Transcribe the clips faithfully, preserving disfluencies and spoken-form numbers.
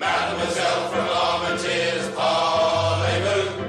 Mademoiselle from Armentiers, parlez-vous?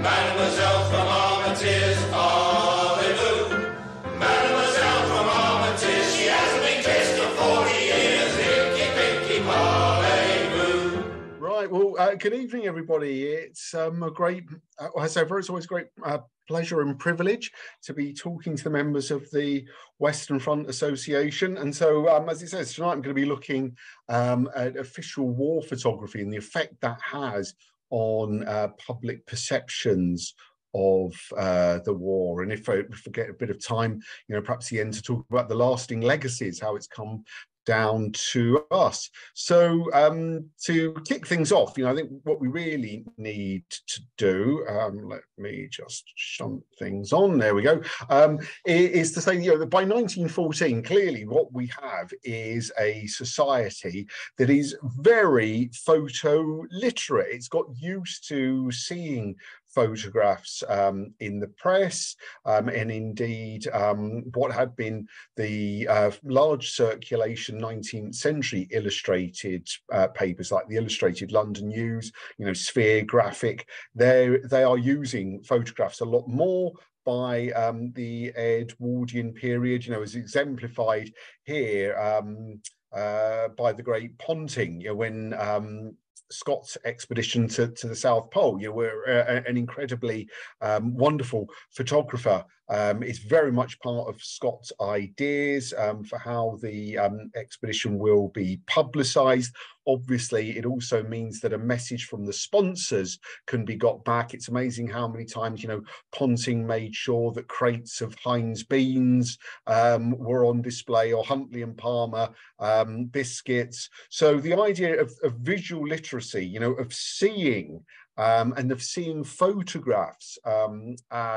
Mademoiselle from Armentiers, parlez-vous? Mademoiselle from Armentiers, she hasn't been kissed for forty years, hinky pinky, parlez-vous? Right, well, uh, good evening, everybody. It's um, a great, uh, so far it's always great uh, pleasure and privilege to be talking to the members of the Western Front Association. And so, um, as it says, tonight I'm going to be looking um, at official war photography and the effect that has on uh, public perceptions of uh, the war. And if I forget a bit of time, you know, perhaps the end to talk about the lasting legacies, how it's come down to us. So um, to kick things off, you know, I think what we really need to do, um, let me just shunt things on, there we go, um, is to say, you know, that by nineteen fourteen, clearly what we have is a society that is very photo literate. It's got used to seeing photographs um, in the press, um, and indeed um, what had been the uh, large circulation nineteenth century illustrated uh, papers like the Illustrated London News, you know, Sphere, Graphic. They they are using photographs a lot more by um, the Edwardian period, you know, as exemplified here um, uh, by the great Ponting, you know, when um, Scott's expedition to, to the South Pole, you know, were uh, an incredibly um, wonderful photographer. Um, it's very much part of Scott's ideas um, for how the um, expedition will be publicised. Obviously, it also means that a message from the sponsors can be got back. It's amazing how many times, you know, Ponting made sure that crates of Heinz beans um, were on display, or Huntley and Palmer um, biscuits. So the idea of, of visual literacy, you know, of seeing Um, and of seeing photographs um,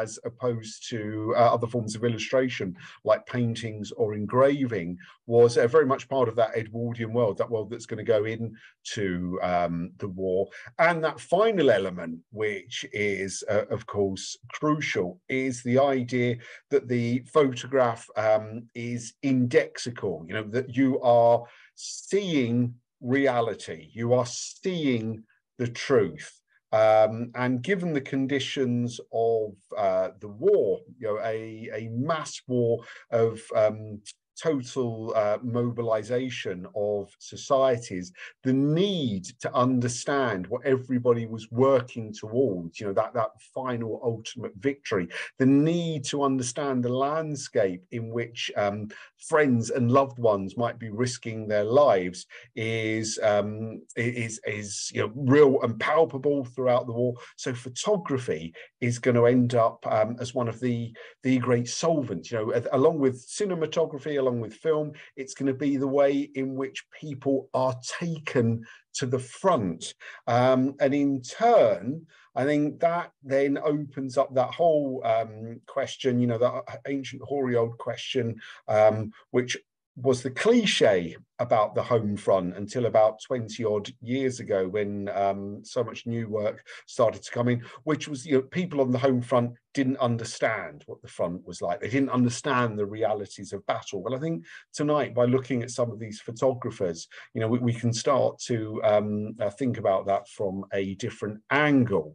as opposed to uh, other forms of illustration like paintings or engraving was uh, very much part of that Edwardian world, that world that's going to go into um, the war. And that final element, which is, uh, of course, crucial, is the idea that the photograph um, is indexical, you know, that you are seeing reality, you are seeing the truth. Um, and given the conditions of uh, the war, you know, a, a mass war of um, total uh, mobilization of societies, the need to understand what everybody was working towards, you know, that, that final ultimate victory, the need to understand the landscape in which um, friends and loved ones might be risking their lives is, um, is, is you know, real and palpable throughout the war. So photography is going to end up um, as one of the, the great solvents, you know, along with cinematography, along with film. It's going to be the way in which people are taken to the front. Um, and in turn, I think that then opens up that whole um, question, you know, that ancient hoary old question, um, which was the cliche about the home front until about twenty odd years ago, when um, so much new work started to come in, which was, you know, people on the home front didn't understand what the front was like. They didn't understand the realities of battle. Well, I think tonight, by looking at some of these photographers, you know, we, we can start to um, uh, think about that from a different angle.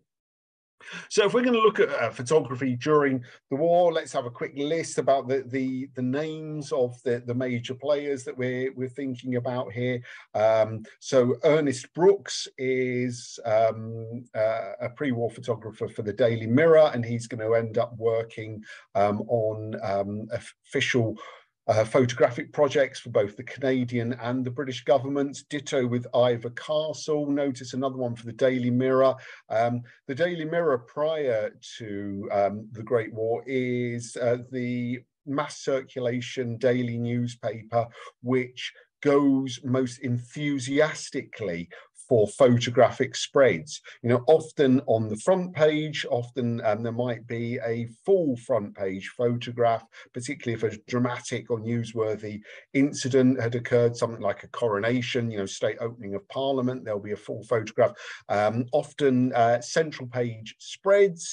So if we're going to look at uh, photography during the war, let's have a quick list about the the, the names of the, the major players that we're, we're thinking about here. Um, so Ernest Brooks is um, uh, a pre-war photographer for the Daily Mirror, and he's going to end up working um, on um, official Uh, photographic projects for both the Canadian and the British governments. Ditto with Ivor Castle. Notice another one for the Daily Mirror. Um, the Daily Mirror, prior to um, the Great War, is uh, the mass circulation daily newspaper which goes most enthusiastically for photographic spreads, you know, often on the front page, often um, there might be a full front page photograph, particularly if a dramatic or newsworthy incident had occurred, something like a coronation, you know, state opening of parliament, there'll be a full photograph, um, often uh, central page spreads.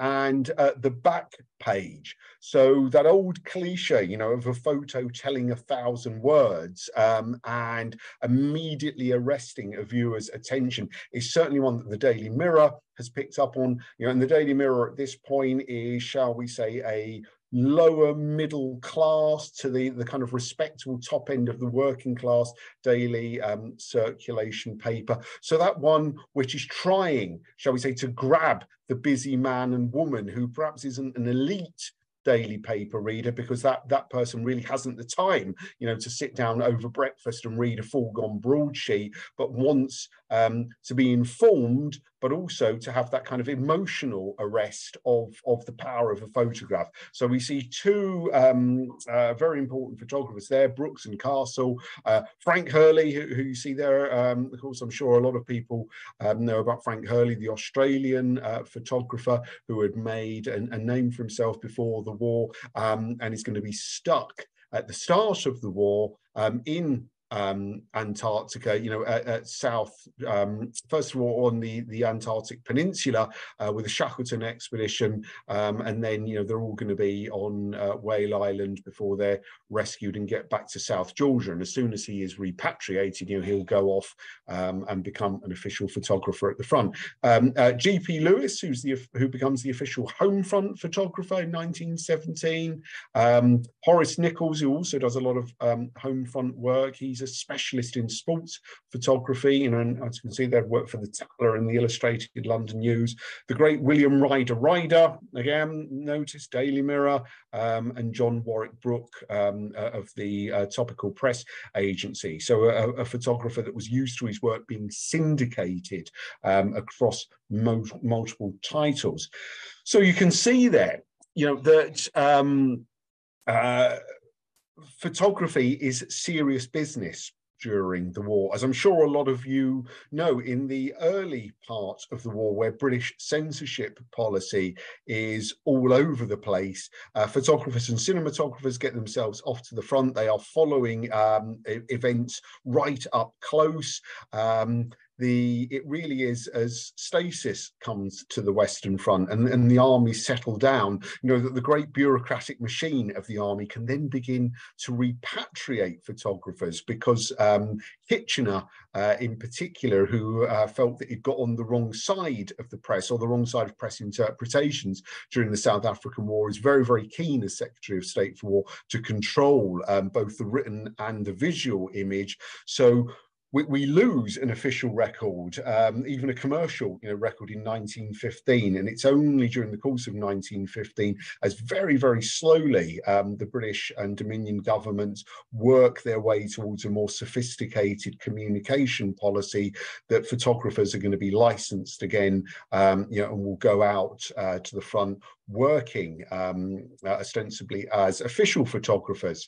and uh, the back page. So that old cliche, you know, of a photo telling a thousand words um, and immediately arresting a viewer's attention is certainly one that the Daily Mirror has picked up on. You know, and the Daily Mirror at this point is, shall we say, a lower middle class to the, the kind of respectable top end of the working class daily um, circulation paper. So that one which is trying, shall we say, to grab the busy man and woman who perhaps isn't an elite daily paper reader, because that, that person really hasn't the time, you know, to sit down over breakfast and read a foregone broadsheet, but wants um, to be informed, but also to have that kind of emotional arrest of, of the power of a photograph. So we see two um, uh, very important photographers there, Brooks and Castle, uh, Frank Hurley, who, who you see there. Um, of course, I'm sure a lot of people um, know about Frank Hurley, the Australian uh, photographer who had made an, a name for himself before the war, um, and is going to be stuck at the start of the war um, in Um, Antarctica, you know, at, at South, um, first of all, on the, the Antarctic Peninsula uh, with the Shackleton expedition, um, and then, you know, they're all going to be on uh, Whale Island before they're rescued and get back to South Georgia. And as soon as he is repatriated, you know, he'll go off um, and become an official photographer at the front. Um, uh, G P Lewis, who's the, who becomes the official homefront photographer in nineteen seventeen. Um, Horace Nichols, who also does a lot of um, homefront work. He's a specialist in sports photography, you know, and as you can see, they've worked for the Tatler and the Illustrated London News. The great William Rider-Rider, again, notice Daily Mirror, um, and John Warwick Brooke um, uh, of the uh, Topical Press Agency. So a, a photographer that was used to his work being syndicated um, across mo multiple titles. So you can see there, you know, that um, uh, photography is serious business during the war, as I'm sure a lot of you know. In the early part of the war, where British censorship policy is all over the place, uh, photographers and cinematographers get themselves off to the front. They are following um, events right up close. Um, The, it really is, as stasis comes to the Western Front and, and the army settle down, you know, that the great bureaucratic machine of the army can then begin to repatriate photographers, because um, Kitchener uh, in particular, who uh, felt that he'd got on the wrong side of the press, or the wrong side of press interpretations during the South African War, is very, very keen as Secretary of State for War to control um, both the written and the visual image. So We, we lose an official record, um, even a commercial, you know, record in nineteen fifteen, and it's only during the course of nineteen fifteen, as very, very slowly um, the British and Dominion governments work their way towards a more sophisticated communication policy, that photographers are going to be licensed again, um, you know, and will go out uh, to the front working um, uh, ostensibly as official photographers.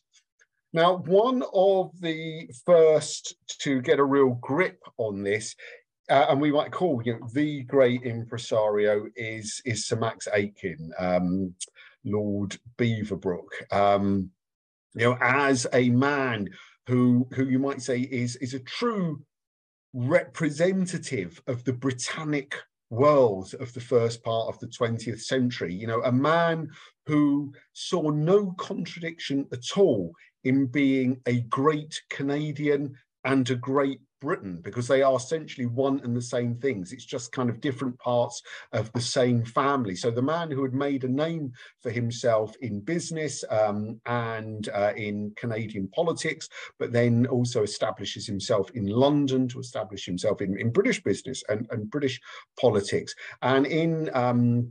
Now, one of the first to get a real grip on this, uh, and we might call, you know, the great impresario, is, is Sir Max Aitken, um, Lord Beaverbrook. Um, you know, as a man who, who you might say is, is a true representative of the Britannic world of the first part of the twentieth century, you know, a man who saw no contradiction at all in being a great Canadian and a great Britain, because they are essentially one and the same things. It's just kind of different parts of the same family. So the man who had made a name for himself in business um, and uh, in Canadian politics, but then also establishes himself in London to establish himself in, in British business and, and British politics. And in um,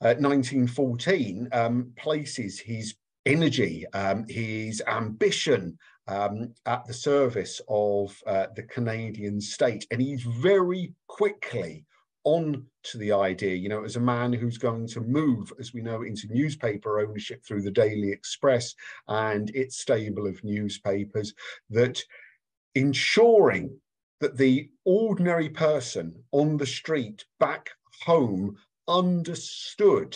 uh, nineteen fourteen, um, places his energy, um, his ambition, Um, at the service of uh, the Canadian state. And he's very quickly on to the idea, you know, as a man who's going to move, as we know, into newspaper ownership through the Daily Express and its stable of newspapers, that ensuring that the ordinary person on the street back home understood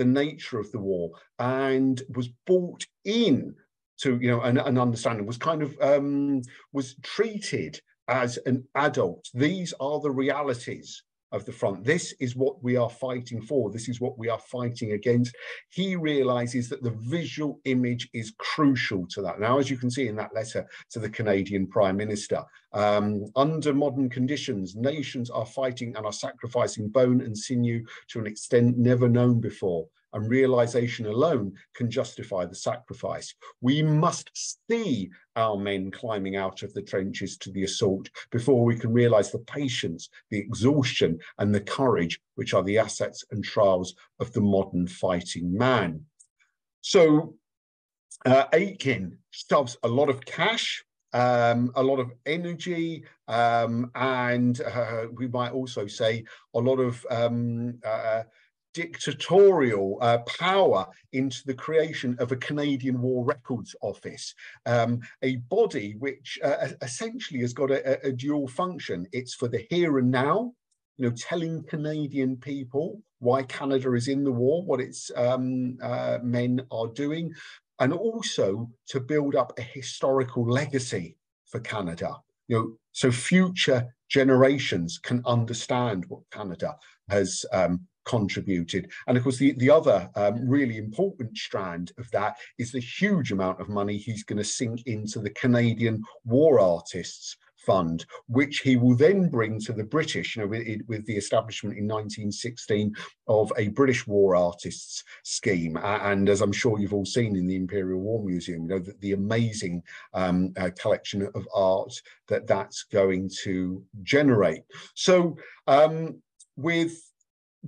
the nature of the war and was bought in to, you know, an, an understanding, was kind of, um, was treated as an adult. These are the realities of the front. This is what we are fighting for. This is what we are fighting against. He realizes that the visual image is crucial to that. Now, as you can see in that letter to the Canadian Prime Minister, um, under modern conditions, nations are fighting and are sacrificing bone and sinew to an extent never known before, and realization alone can justify the sacrifice. We must see our men climbing out of the trenches to the assault before we can realize the patience, the exhaustion, and the courage, which are the assets and trials of the modern fighting man. So uh, Aitken shoves a lot of cash, um, a lot of energy, um, and uh, we might also say a lot of um, uh, dictatorial uh, power into the creation of a Canadian War Records Office, um, a body which uh, essentially has got a, a dual function. It's for the here and now, you know, telling Canadian people why Canada is in the war, what its um, uh, men are doing, and also to build up a historical legacy for Canada, you know, so future generations can understand what Canada has um, contributed. And of course, the, the other um, really important strand of that is the huge amount of money he's going to sink into the Canadian War Artists Fund, which he will then bring to the British, you know, with, with the establishment in nineteen sixteen of a British War Artists scheme. And as I'm sure you've all seen in the Imperial War Museum, you know, the, the amazing um, uh, collection of art that that's going to generate. So um, with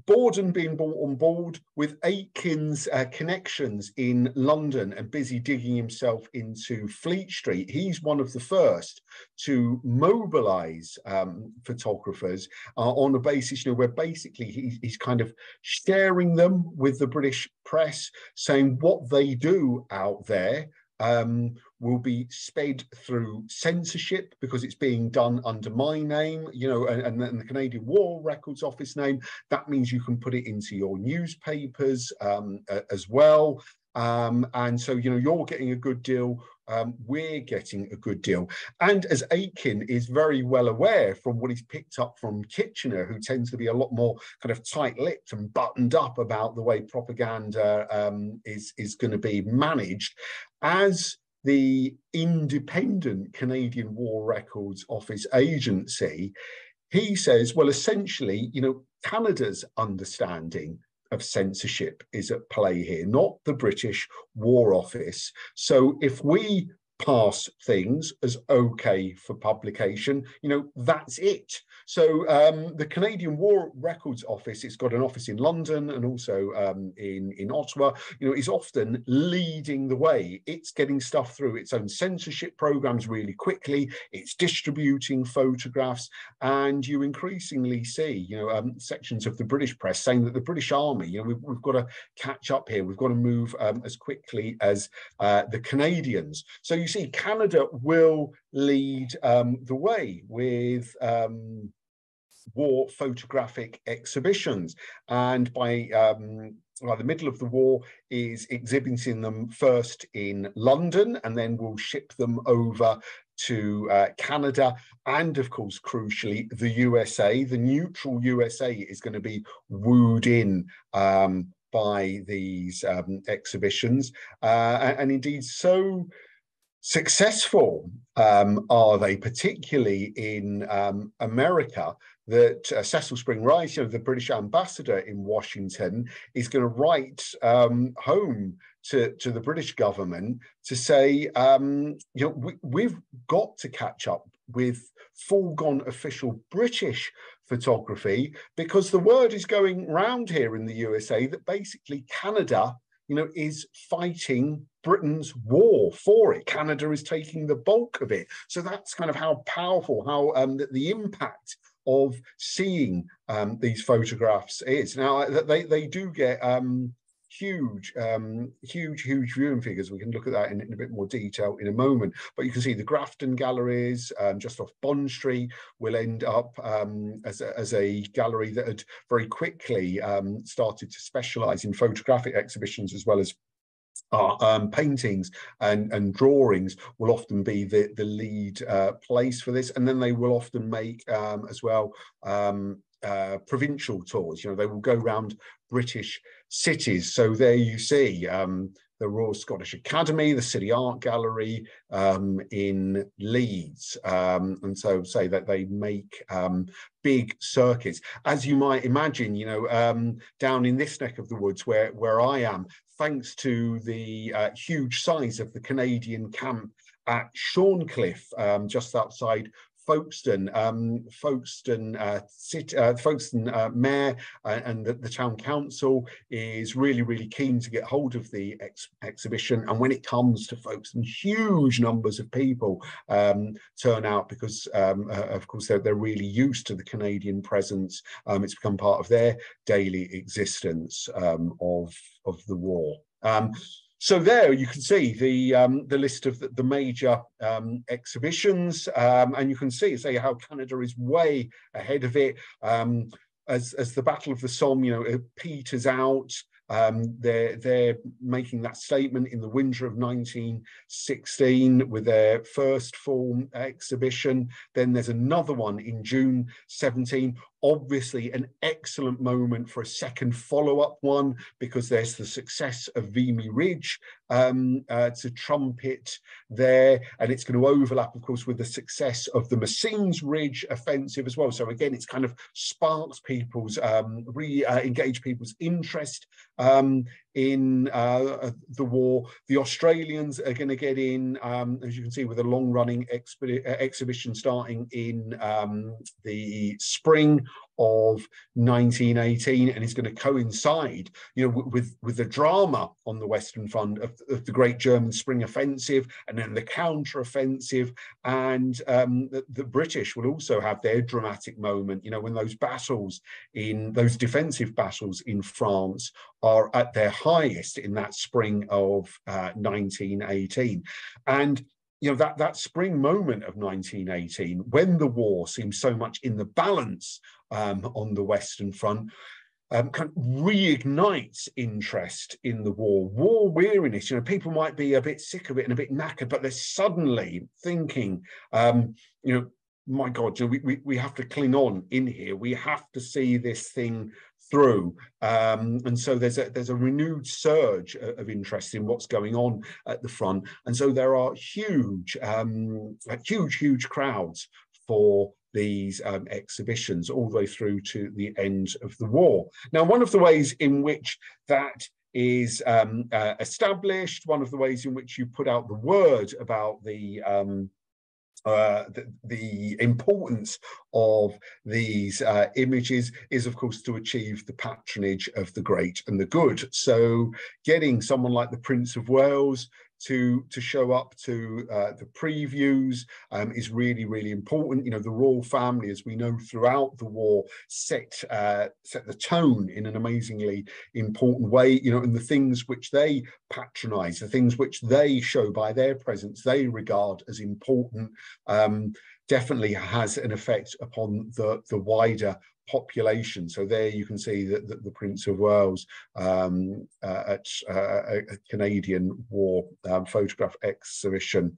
Borden being brought on board, with Aitken's uh, connections in London and busy digging himself into Fleet Street, he's one of the first to mobilise um, photographers uh, on a basis, you know, where basically he, he's kind of sharing them with the British press, saying what they do out there Um, will be sped through censorship because it's being done under my name, you know, and, and the Canadian War Records Office name. That means you can put it into your newspapers um, as well. Um, and so, you know, you're getting a good deal, um, we're getting a good deal. And as Aitken is very well aware from what he's picked up from Kitchener, who tends to be a lot more kind of tight-lipped and buttoned up about the way propaganda um, is, is going to be managed, as the independent Canadian War Records Office agency, he says, well, essentially, you know, Canada's understanding of censorship is at play here, not the British War Office. So if we pass things as okay for publication, you know, that's it. So um, the Canadian War Records Office, it's got an office in London and also um, in, in Ottawa, you know, is often leading the way. It's getting stuff through its own censorship programs really quickly. It's distributing photographs, and you increasingly see, you know, um, sections of the British press saying that the British Army, you know, we've, we've got to catch up here. We've got to move um, as quickly as uh, the Canadians. So you see, Canada will lead um, the way with um, war photographic exhibitions, and by um, by the middle of the war is exhibiting them first in London, and then we'll ship them over to uh, Canada, and of course, crucially, the U S A. The neutral U S A is going to be wooed in um, by these um, exhibitions, uh, and, and indeed so successful um, are they, particularly in um, America, that uh, Cecil Spring-Rice, you know, the British ambassador in Washington, is going to write um, home to, to the British government to say, um, you know, we, we've got to catch up with foregone official British photography, because the word is going round here in the U S A that basically Canada, you know, is fighting Britain's war for it. Canada is taking the bulk of it. So that's kind of how powerful, how um, the, the impact of seeing um, these photographs is. Now, they, they do get um, huge, um, huge, huge viewing figures. We can look at that in, in a bit more detail in a moment. But you can see the Grafton Galleries, um, just off Bond Street, will end up um, as, a, as a gallery that had very quickly um, started to specialise in photographic exhibitions, as well as Uh, um, paintings and, and drawings will often be the, the lead uh, place for this. And then they will often make um, as well um, uh, provincial tours. You know, they will go around British cities. So there you see um, the Royal Scottish Academy, the City Art Gallery um, in Leeds. Um, and so say that they make um, big circuits. As you might imagine, you know, um, down in this neck of the woods where, where I am, thanks to the uh, huge size of the Canadian camp at Shorncliffe, um, just outside Folkestone, um, Folkestone, uh, sit, uh, Folkestone uh, Mayor uh, and the, the Town Council is really, really keen to get hold of the ex exhibition. And when it comes to Folkestone, huge numbers of people um, turn out because, um, uh, of course, they're, they're really used to the Canadian presence. Um, it's become part of their daily existence um, of, of the war. Um, So there you can see the um, the list of the, the major um, exhibitions, um, and you can see say how Canada is way ahead of it. Um, as as the Battle of the Somme, you know, it peters out. Um, they're they're making that statement in the winter of nineteen sixteen with their first full exhibition. Then there's another one in June seventeen. Obviously, an excellent moment for a second follow-up one because there's the success of Vimy Ridge um, uh, to trumpet there, and it's going to overlap, of course, with the success of the Messines Ridge offensive as well. So again, it's kind of sparks people's, um, re-engage uh, people's interest um, in uh, the war. The Australians are going to get in, um, as you can see, with a long-running exp- exhibition starting in um, the spring of nineteen eighteen, and it's going to coincide, you know, with with the drama on the Western Front of, of the Great German Spring Offensive and then the counter-offensive, and um, the, the British will also have their dramatic moment, you know, when those battles in those defensive battles in France are at their highest in that spring of uh, nineteen eighteen. And you know, that, that spring moment of nineteen eighteen, when the war seems so much in the balance um, on the Western Front, um, kind of reignites interest in the war, war weariness. You know, people might be a bit sick of it and a bit knackered, but they're suddenly thinking, um, you know, my God, you know, we, we, we have to cling on in here. We have to see this thing through. Um, and so there's a, there's a renewed surge of, of interest in what's going on at the front. And so there are huge, um, huge, huge crowds for these um, exhibitions all the way through to the end of the war. Now, one of the ways in which that is um, uh, established, one of the ways in which you put out the word about the um, Uh, the, the importance of these uh, images is, of course, to achieve the patronage of the great and the good. So getting someone like the Prince of Wales to, to show up to uh, the previews um, is really, really important. You know, the royal family, as we know throughout the war, set, uh, set the tone in an amazingly important way, you know, and the things which they patronise, the things which they show by their presence, they regard as important, um, definitely has an effect upon the, the wider population. So there you can see that the, the Prince of Wales um, uh, at uh, a Canadian war um, photograph exhibition.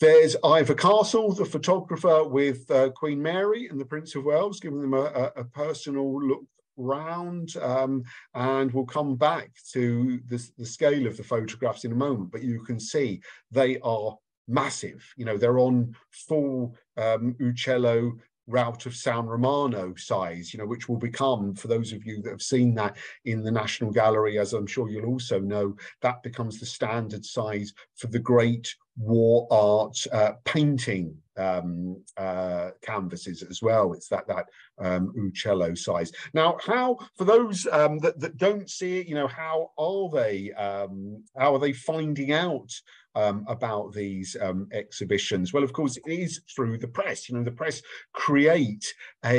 There's Ivor Castle, the photographer, with uh, Queen Mary and the Prince of Wales, giving them a, a personal look round, um, and we'll come back to the, the scale of the photographs in a moment, but you can see they are massive. You know, they're on full um, Uccello route of San Romano size, you know, which will become, for those of you that have seen that in the National Gallery, as I'm sure you'll also know, that becomes the standard size for the great war art uh, painting um, uh, canvases as well. It's that that um, Uccello size. Now, how, for those um, that, that don't see it, you know, how are they, um, how are they finding out Um, about these um, exhibitions? Well, of course, it is through the press. You know, the press create a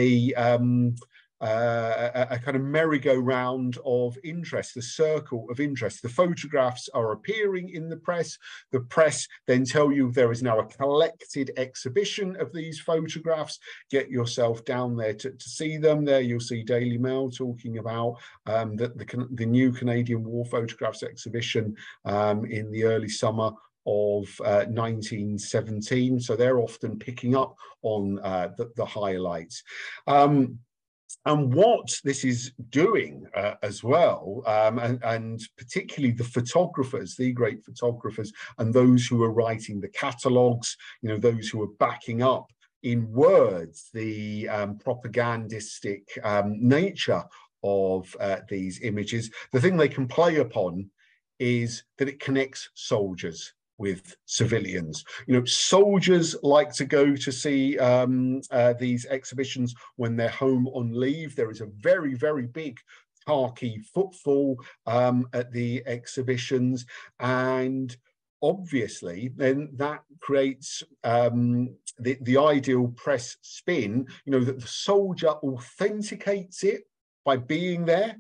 um, uh, a, a kind of merry-go-round of interest, the circle of interest. The photographs are appearing in the press. The press then tell you there is now a collected exhibition of these photographs. Get yourself down there to, to see them. There you'll see Daily Mail talking about um, the, the, the new Canadian War Photographs exhibition um, in the early summer of uh, nineteen seventeen. So they're often picking up on uh, the, the highlights. Um, And what this is doing uh, as well, um, and, and particularly the photographers, the great photographers, and those who are writing the catalogues, you know, those who are backing up in words the um, propagandistic um, nature of uh, these images, the thing they can play upon is that it connects soldiers with civilians. You know, soldiers like to go to see um, uh, these exhibitions when they're home on leave. There is a very, very big khaki footfall um, at the exhibitions. And obviously, then that creates um, the, the ideal press spin, you know, that the soldier authenticates it by being there.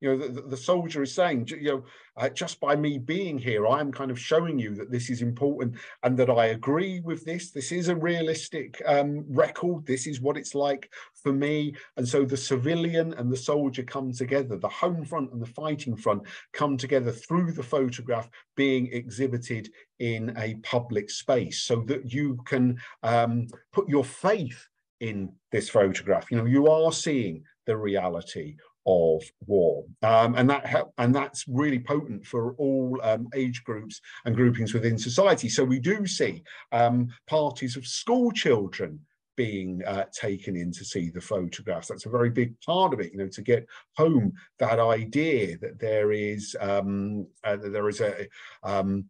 You know, the, the soldier is saying, you know, uh, just by me being here, I am kind of showing you that this is important and that I agree with this. This is a realistic um, record. This is what it's like for me. And so the civilian and the soldier come together. The home front and the fighting front come together through the photograph being exhibited in a public space so that you can um, put your faith in this photograph. You know, you are seeing the reality of war, um, and that help, and that's really potent for all um, age groups and groupings within society. So we do see um, parties of school children being uh, taken in to see the photographs. That's a very big part of it, you know, to get home that idea that there is um, uh, that there is a um,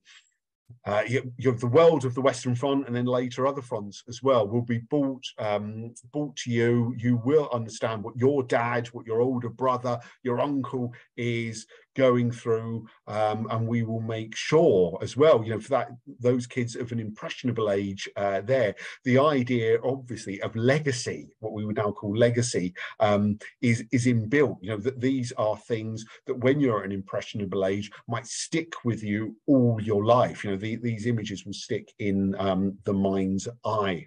Uh, you, you have the world of the Western Front, and then later other fronts as well will be brought um, brought to you. You will understand what your dad, what your older brother, your uncle is going through, um, and we will make sure as well, you know, for that those kids of an impressionable age uh, there, the idea obviously of legacy, what we would now call legacy, um, is, is inbuilt, you know, that these are things that when you're at an impressionable age might stick with you all your life, you know, the, these images will stick in um, the mind's eye.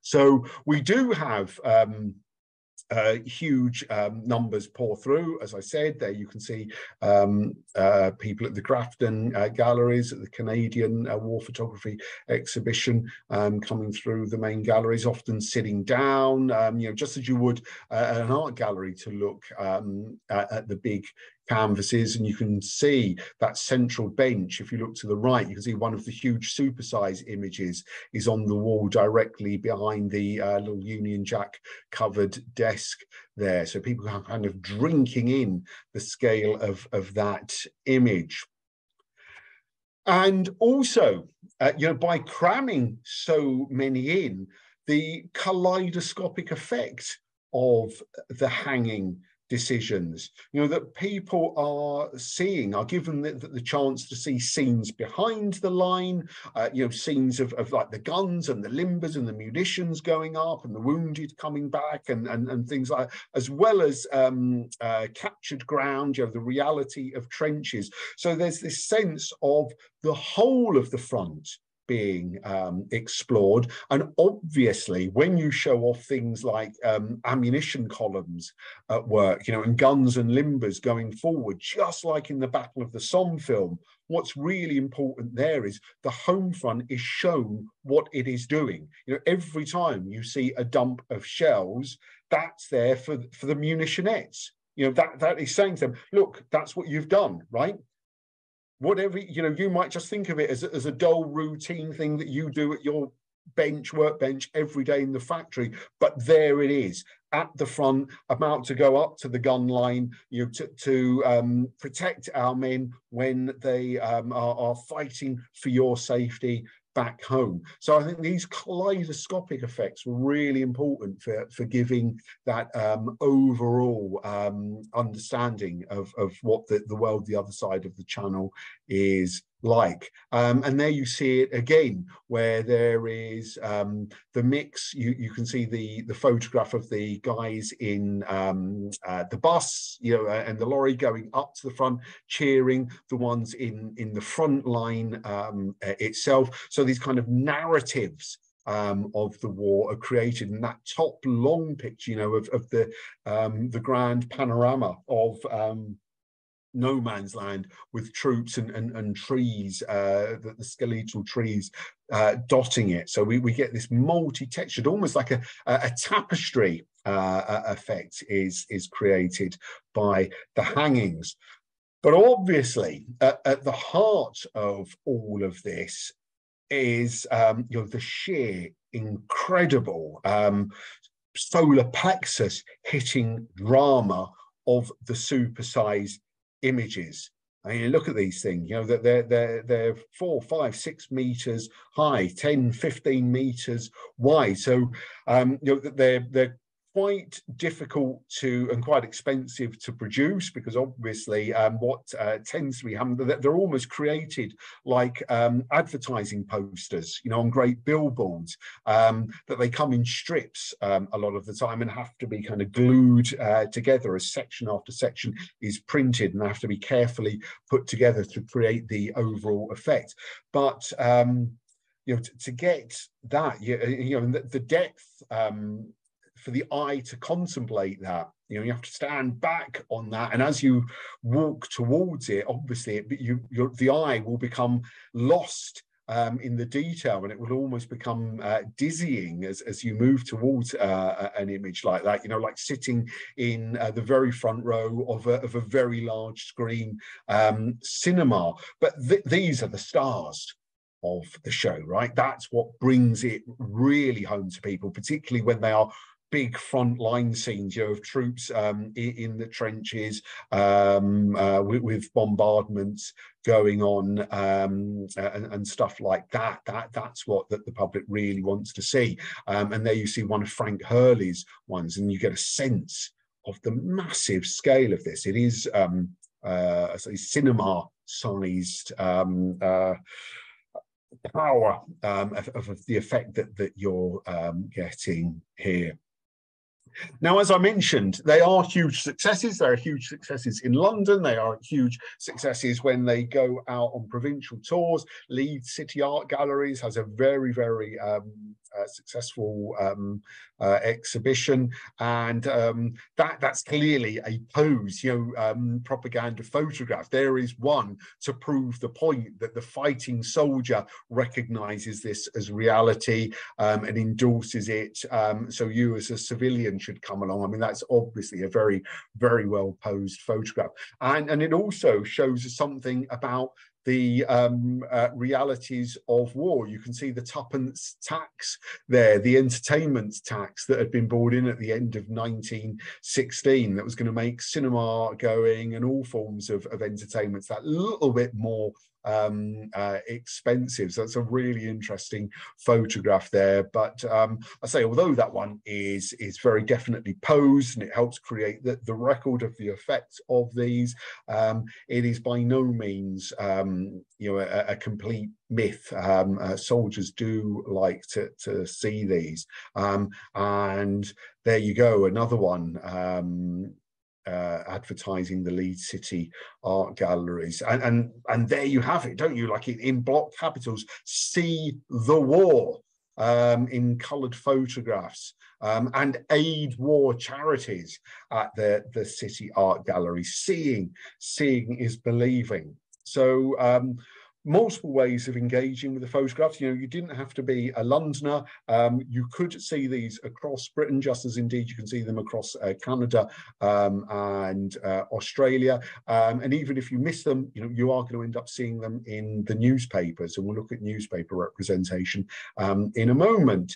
So we do have um, Uh, huge um, numbers pour through. As I said, there you can see um, uh, people at the Grafton uh, Galleries, at the Canadian uh, War Photography Exhibition, um, coming through the main galleries, often sitting down, um, you know, just as you would uh, at an art gallery to look um, at, at the big canvases. And you can see that central bench. If you look to the right, you can see one of the huge supersize images is on the wall directly behind the uh, little Union Jack covered desk there. So people are kind of drinking in the scale of, of that image. And also, uh, you know, by cramming so many in, the kaleidoscopic effect of the hanging decisions, you know, that people are seeing, are given the, the chance to see scenes behind the line, uh, you know, scenes of, of like the guns and the limbers and the munitions going up and the wounded coming back and, and, and things like that, as well as um, uh, captured ground, you know, the reality of trenches. So there's this sense of the whole of the front being um, explored. And obviously, when you show off things like um, ammunition columns at work, you know, and guns and limbers going forward, just like in the Battle of the Somme film, what's really important there is the home front is shown what it is doing. You know, every time you see a dump of shells, that's there for, for the munitionettes. You know, that, that is saying to them, look, that's what you've done, right? Whatever, you know, you might just think of it as, as a dull routine thing that you do at your bench, workbench every day in the factory. But there it is at the front, about to go up to the gun line, you know, to, to um, protect our men when they um, are, are fighting for your safety back home. So I think these kaleidoscopic effects were really important for, for giving that um, overall um, understanding of, of what the, the world the other side of the channel is like. Um, and there you see it again, where there is um, the mix. You, you can see the, the photograph of the guys in um, uh, the bus, you know, and the lorry going up to the front, cheering, the ones in, in the front line um, itself. So these kind of narratives Um, of the war are created, and that top long picture, you know, of, of the um, the grand panorama of um, no man's land with troops and, and, and trees, uh, the, the skeletal trees uh, dotting it. So we, we get this multi-textured, almost like a, a, a tapestry uh, effect is, is created by the hangings. But obviously, uh, at the heart of all of this is um, you know, the sheer incredible um, solar plexus hitting drama of the supersized images. I mean, look at these things, you know, that they're, they're, they're four, five, six meters high, ten, fifteen meters wide. So, um, you know, that they're, they're quite difficult to and quite expensive to produce, because obviously um, what uh, tends to be happening, they're almost created like um, advertising posters, you know, on great billboards, um, that they come in strips um, a lot of the time and have to be kind of glued uh, together as section after section is printed and have to be carefully put together to create the overall effect. But um, you know, to, to get that, you, you know, the, the depth, um, for the eye to contemplate that, you know, you have to stand back on that, and as you walk towards it, obviously it, you, your, the eye will become lost um, in the detail, and it will almost become uh, dizzying as, as you move towards uh, an image like that, you know, like sitting in uh, the very front row of a, of a very large screen um, cinema. But th these are the stars of the show, right? That's what brings it really home to people, particularly when they are big frontline scenes, you know, of troops um, in the trenches um, uh, with, with bombardments going on um, and, and stuff like that. That that's what that the public really wants to see. Um, and there you see one of Frank Hurley's ones, and you get a sense of the massive scale of this. It is um, uh, a cinema-sized um, uh, power um, of, of the effect that, that you're um, getting here. Now, as I mentioned, they are huge successes. They are huge successes in London. They are huge successes when they go out on provincial tours. Leeds City Art Galleries has a very, very um, uh, successful um, uh, exhibition, and um, that that's clearly a pose, you know, um, propaganda photograph. There is one to prove the point that the fighting soldier recognises this as reality um, and endorses it. Um, so you, as a civilian, should come along. I mean, that's obviously a very, very well posed photograph. And, and it also shows us something about the um, uh, realities of war. You can see the tuppence tax there, the entertainment tax that had been brought in at the end of nineteen sixteen, that was going to make cinema going and all forms of, of entertainments that little bit more um, uh, expensive. So that's a really interesting photograph there. But um, I say, although that one is, is very definitely posed and it helps create the, the record of the effects of these, um, it is by no means um, you know, a, a complete myth. Um, uh, soldiers do like to, to see these. Um, and there you go, another one um, uh, advertising the Leeds City Art Galleries. And, and, and there you have it, don't you? Like in, in block capitals, see the war um, in coloured photographs. Um, and aid war charities at the, the City Art Gallery. Seeing, seeing is believing. So um, multiple ways of engaging with the photographs. You know, you didn't have to be a Londoner. Um, you could see these across Britain, just as indeed you can see them across uh, Canada um, and uh, Australia. Um, and even if you miss them, you know, you are going to end up seeing them in the newspapers. And we'll look at newspaper representation um, in a moment.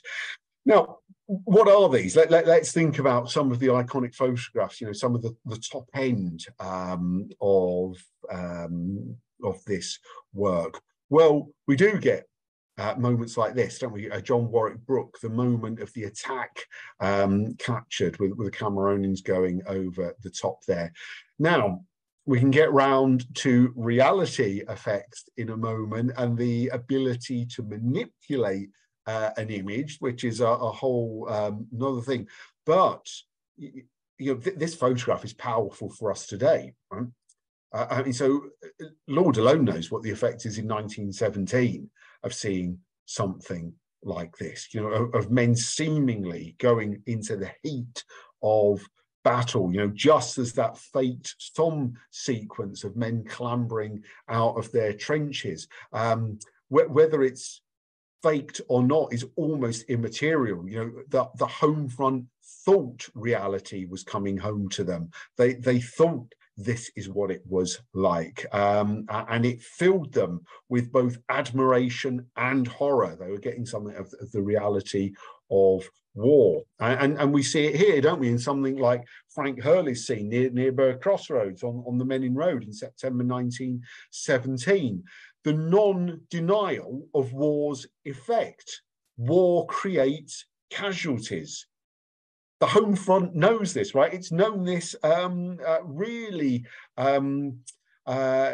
Now, what are these? Let, let, let's think about some of the iconic photographs, you know, some of the, the top end um, of, um, of this work. Well, we do get uh, moments like this, don't we? Uh, John Warwick Brooke, the moment of the attack um, captured with, with the Cameronians going over the top there. Now, we can get round to reality effects in a moment, and the ability to manipulate Uh, an image, which is a, a whole um, another thing. But you know, th this photograph is powerful for us today, right? uh, I mean, so Lord alone knows what the effect is in nineteen seventeen of seeing something like this, you know, of, of men seemingly going into the heat of battle, you know, just as that fate Somme sequence of men clambering out of their trenches. Um, wh whether it's faked or not is almost immaterial. You know, the, the home front thought reality was coming home to them. They, they thought this is what it was like. Um, and it filled them with both admiration and horror. They were getting something of, of the reality of war. And, and we see it here, don't we, in something like Frank Hurley's scene near, near Burr Crossroads on, on the Menin Road in September nineteen seventeen. The non-denial of war's effect. War creates casualties. The home front knows this, right? It's known this um, uh, really, um, uh,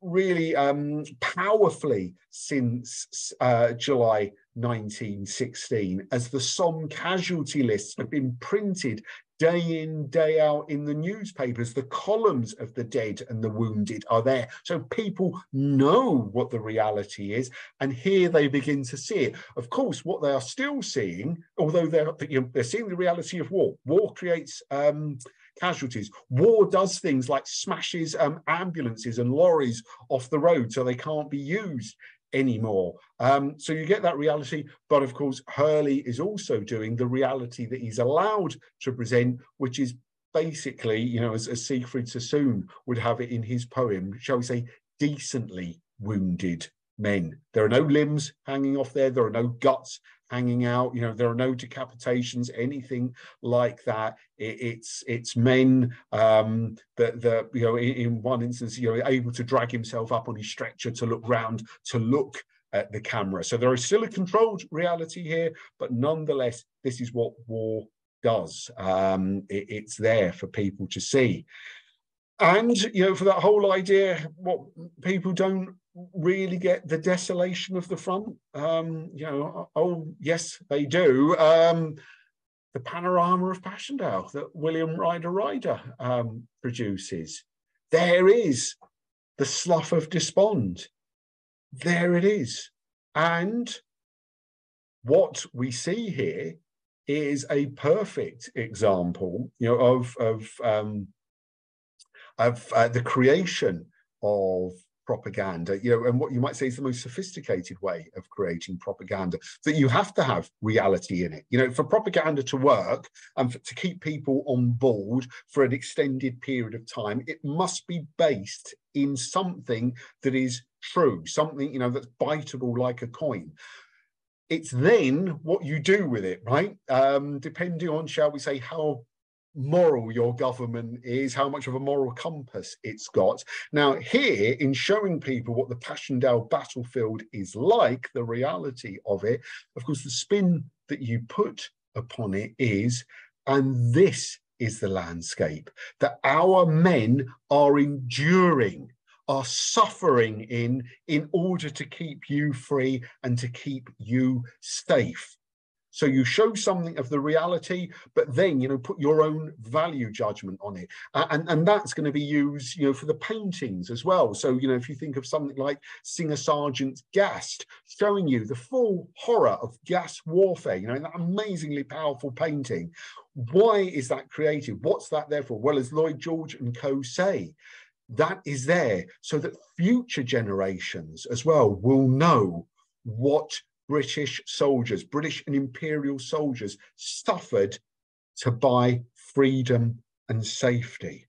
really um, powerfully since uh, July nineteen sixteen, as the Somme casualty lists have been printed day in, day out in the newspapers. The columns of the dead and the wounded are there. So people know what the reality is, and here they begin to see it. Of course, what they are still seeing, although they're, you know, they're seeing the reality of war. War creates um, casualties. War does things like smashes um, ambulances and lorries off the road so they can't be used anymore. Um, so you get that reality, but of course Hurley is also doing the reality that he's allowed to present, which is basically, you know, as, as Siegfried Sassoon would have it in his poem, shall we say, decently wounded men. There are no limbs hanging off there, there are no guts hanging out, you know, there are no decapitations, anything like that. It, it's it's men um, that, that, you know, in, in one instance, you know, able to drag himself up on his stretcher to look round, to look at the camera. So there is still a controlled reality here, but nonetheless, this is what war does. Um, it, it's there for people to see. And, you know, for that whole idea, what people don't really get the desolation of the front. Um, you know, oh, yes, they do. Um, the panorama of Passchendaele that William Rider-Rider um, produces. There is the slough of despond. There it is. And what we see here is a perfect example, you know, of, of, um, of uh, the creation of propaganda, you know, and what you might say is the most sophisticated way of creating propaganda, that you have to have reality in it. You know, for propaganda to work and for, to keep people on board for an extended period of time, it must be based in something that is true, something, you know, that's biteable like a coin. It's then what you do with it, right? Um, depending on, shall we say, how moral your government is, how much of a moral compass it's got. Now here, in showing people what the Passchendaele battlefield is like, the reality of it, of course the spin that you put upon it is, and this is the landscape that our men are enduring, are suffering in, in order to keep you free and to keep you safe. So you show something of the reality, but then, you know, put your own value judgment on it. And, and that's going to be used, you know, for the paintings as well. So, you know, if you think of something like Singer Sargent's Gassed, showing you the full horror of gas warfare, you know, in that amazingly powerful painting. Why is that created? What's that there for? Well, as Lloyd George and co say, that is there so that future generations as well will know what British soldiers, British and imperial soldiers suffered to buy freedom and safety.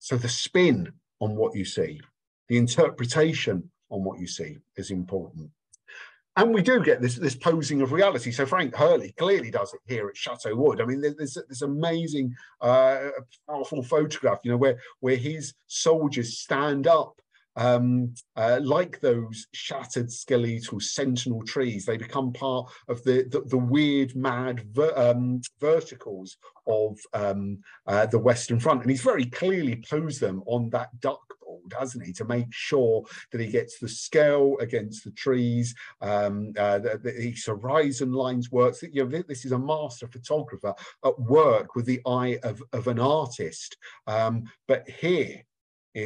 So the spin on what you see, the interpretation on what you see is important. And we do get this, this posing of reality. So Frank Hurley clearly does it here at Chateau Wood. I mean, there's this amazing, uh, powerful photograph, you know, where, where his soldiers stand up Um, uh, like those shattered skeletal sentinel trees. They become part of the, the, the weird, mad ver um, verticals of um, uh, the Western Front. And he's very clearly posed them on that duckboard, hasn't he, to make sure that he gets the scale against the trees, um, uh, the, the, the horizon lines works. You know, this is a master photographer at work with the eye of, of an artist. Um, but here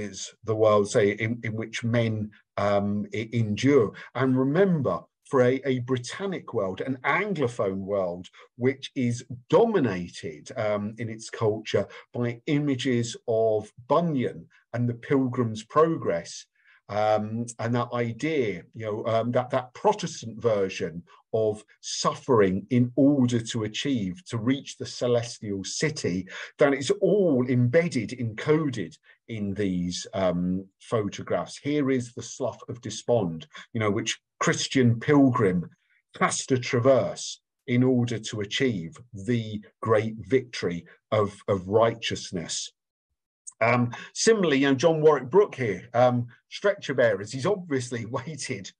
is the world, say, in, in which men um, endure. And remember, for a, a Britannic world, an Anglophone world, which is dominated um, in its culture by images of Bunyan and the Pilgrim's Progress, um, and that idea, you know, um, that, that Protestant version of suffering in order to achieve, to reach the celestial city, that is all embedded, encoded in these um, photographs. Here is the Slough of Despond, you know, which Christian pilgrim has to traverse in order to achieve the great victory of, of righteousness. Um, similarly, you know, John Warwick Brooke here, um, stretcher bearers, he's obviously waited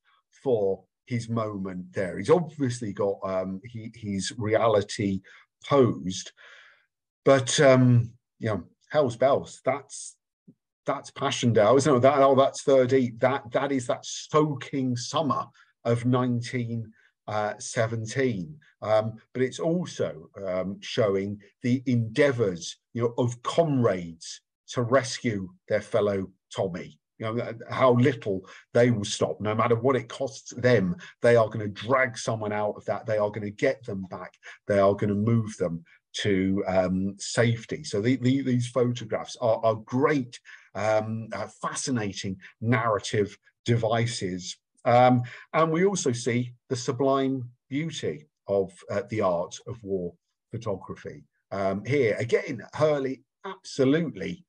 for his moment there. He's obviously got um, he, his reality posed, but um, you know, hell's bells. That's that's Passchendaele, isn't it? That oh, that's third E. That that is that soaking summer of nineteen seventeen. Um, but it's also um, showing the endeavours, you know, of comrades to rescue their fellow Tommy. You know, how little they will stop, no matter what it costs them. They are going to drag someone out of that. They are going to get them back. They are going to move them to um, safety. So the, the, these photographs are, are great, um, uh, fascinating narrative devices. Um, and we also see the sublime beauty of uh, the art of war photography. Um, here, again, Hurley absolutely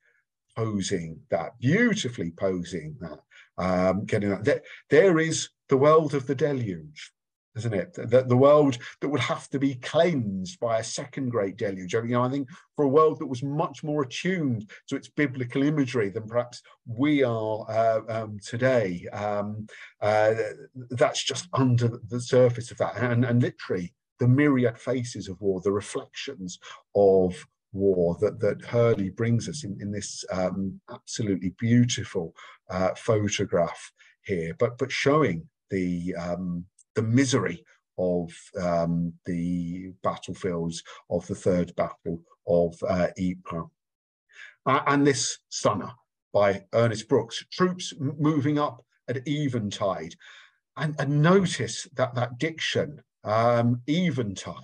posing that, beautifully posing that, um, getting that. There, there is the world of the deluge, isn't it? The, the world that would have to be cleansed by a second great deluge. You know, I think for a world that was much more attuned to its biblical imagery than perhaps we are uh, um, today, um, uh, that's just under the surface of that. And, and literally the myriad faces of war, the reflections of war that, that Hurley brings us in, in this um, absolutely beautiful uh, photograph here, but but showing the um, the misery of um, the battlefields of the Third Battle of uh, Ypres. Uh, and this stunner by Ernest Brooks, troops moving up at eventide. And, and notice that, that diction, um, eventide.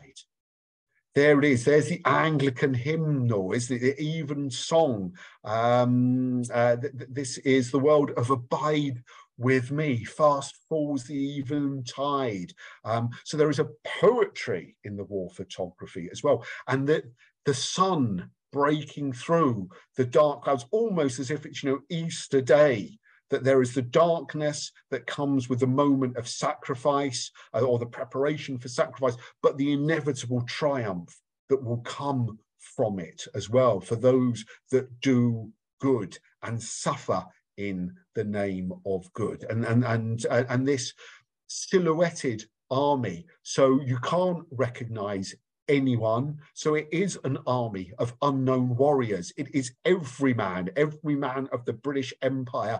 There it is. There's the Anglican hymnal, is the, the even song. Um, uh, th th this is the world of abide with me. Fast falls the even tide. Um, so there is a poetry in the war photography as well, and the the sun breaking through the dark clouds, almost as if it's, you know, Easter Day. That there is the darkness that comes with the moment of sacrifice uh, or the preparation for sacrifice, but the inevitable triumph that will come from it as well for those that do good and suffer in the name of good. And, and, and, and this silhouetted army, so you can't recognize anyone. So it is an army of unknown warriors. It is every man, every man of the British Empire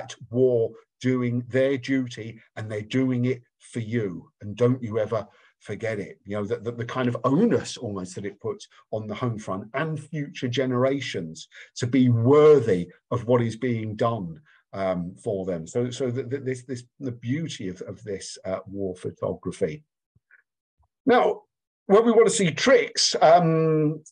at war, doing their duty, and they're doing it for you. And don't you ever forget it. You know, the, the, the kind of onus almost that it puts on the home front and future generations to be worthy of what is being done um, for them. So, so the, the, this, this, the beauty of, of this uh, war photography. Now, when we want to see tricks, um,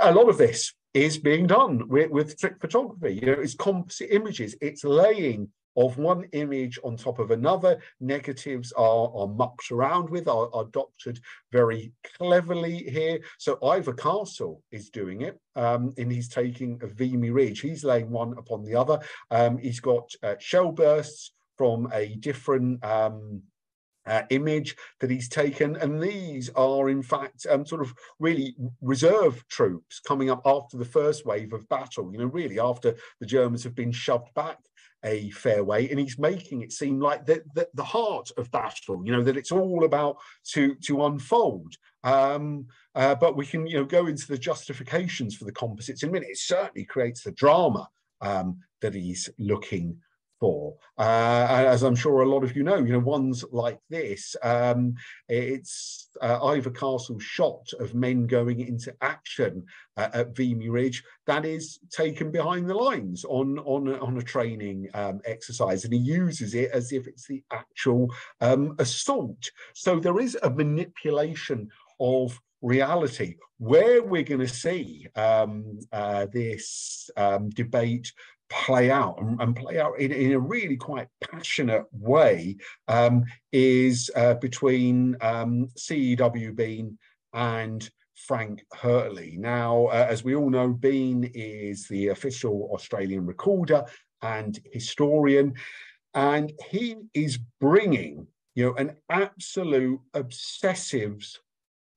a lot of this is being done with, with trick photography. You know, it's composite images, it's laying of one image on top of another. Negatives are, are mucked around with, are, are doctored very cleverly here. So Ivor Castle is doing it, um, and he's taking a Vimy Ridge. He's laying one upon the other. Um, he's got uh, shell bursts from a different um, Uh, image that he's taken, and these are in fact um, sort of really reserve troops coming up after the first wave of battle, you know, really after the Germans have been shoved back a fair way, and he's making it seem like the, the, the heart of battle, you know, that it's all about to to unfold. Um, uh, but we can, you know, go into the justifications for the composites in a minute. It certainly creates the drama um, that he's looking for. Uh, as I'm sure a lot of you know, you know, ones like this, um, it's uh, Ivor Castle's shot of men going into action uh, at Vimy Ridge that is taken behind the lines on, on, on a training um, exercise, and he uses it as if it's the actual um, assault. So there is a manipulation of reality. Where we're going to see um, uh, this um, debate play out and, and play out in, in a really quite passionate way um, is uh, between um, C W Bean and Frank Hurley. Now, uh, as we all know, Bean is the official Australian recorder and historian, and he is bringing, you know, an absolute obsessive's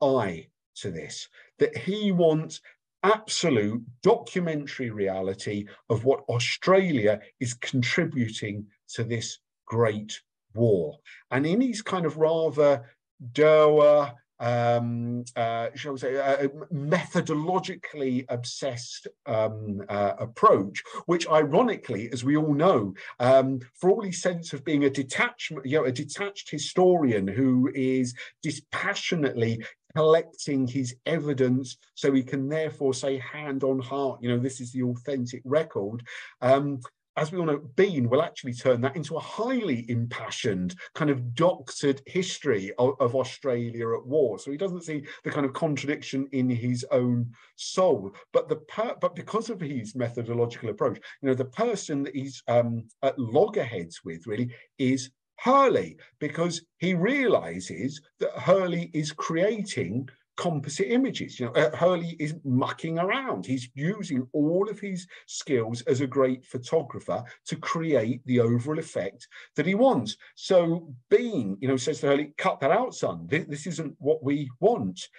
eye to this, that he wants absolute documentary reality of what Australia is contributing to this great war. And in his kind of rather dour, um, uh, shall we say, uh, methodologically obsessed um, uh, approach, which ironically, as we all know, um, for all his sense of being a detachment, you know, a detached historian who is dispassionately collecting his evidence so he can therefore say hand on heart, you know, this is the authentic record. Um, as we all know, Bean will actually turn that into a highly impassioned kind of doctored history of, of Australia at war. So he doesn't see the kind of contradiction in his own soul. But the per but because of his methodological approach, you know, the person that he's um, at loggerheads with really is Hurley, because he realizes that Hurley is creating composite images. You know, uh, Hurley is mucking around. He's using all of his skills as a great photographer to create the overall effect that he wants. So Bean, you know, says to Hurley, cut that out, son. This, this isn't what we want.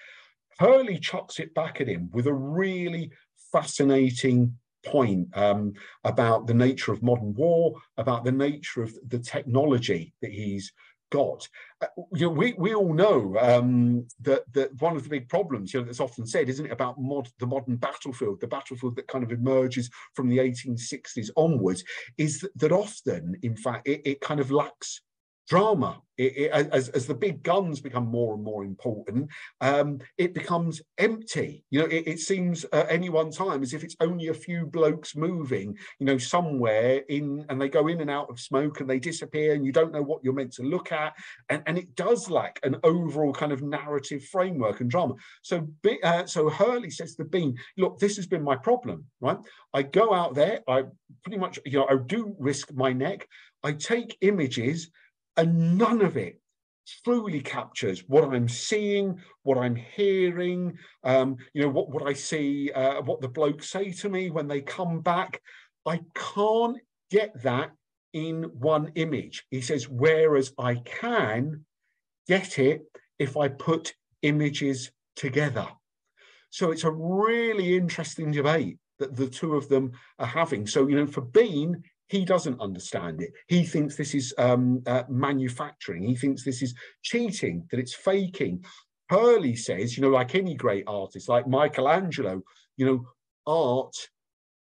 Hurley chucks it back at him with a really fascinating point um, about the nature of modern war, about the nature of the technology that he's got. Uh, you know, we, we all know um, that, that one of the big problems, you know, that's often said, isn't it, about mod, the modern battlefield, the battlefield that kind of emerges from the eighteen sixties onwards, is that, that often, in fact, it, it kind of lacks drama. It, it, as, as the big guns become more and more important, um, it becomes empty. You know, it, it seems at any one time as if it's only a few blokes moving, you know, somewhere in, and they go in and out of smoke and they disappear and you don't know what you're meant to look at. And, and it does lack an overall kind of narrative framework and drama. So, uh, so Hurley says to Bean, look, this has been my problem, right? I go out there, I pretty much, you know, I do risk my neck. I take images, and none of it truly captures what I'm seeing, what I'm hearing, um, you know, what, what I see, uh, what the blokes say to me when they come back. I can't get that in one image. He says, whereas I can get it if I put images together. So it's a really interesting debate that the two of them are having. So, you know, for Bean, he doesn't understand it. He thinks this is um, uh, manufacturing. He thinks this is cheating, that it's faking. Hurley says, you know, like any great artist, like Michelangelo, you know, art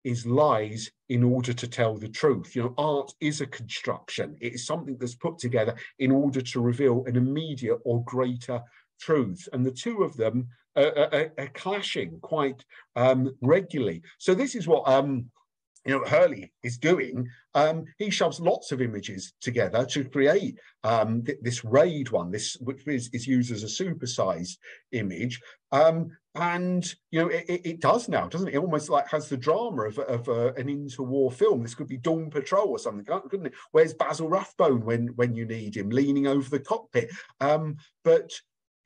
is lies in order to tell the truth. You know, art is a construction. It is something that's put together in order to reveal an immediate or greater truth. And the two of them are, are, are clashing quite um, regularly. So this is what... Um, you know, Hurley is doing, um, he shoves lots of images together to create um, th this raid one, this which is, is used as a supersized image. Um, and, you know, it, it does now, doesn't it? It almost like has the drama of, of uh, an interwar film. This could be Dawn Patrol or something, couldn't it? Where's Basil Rathbone when, when you need him, leaning over the cockpit? Um, but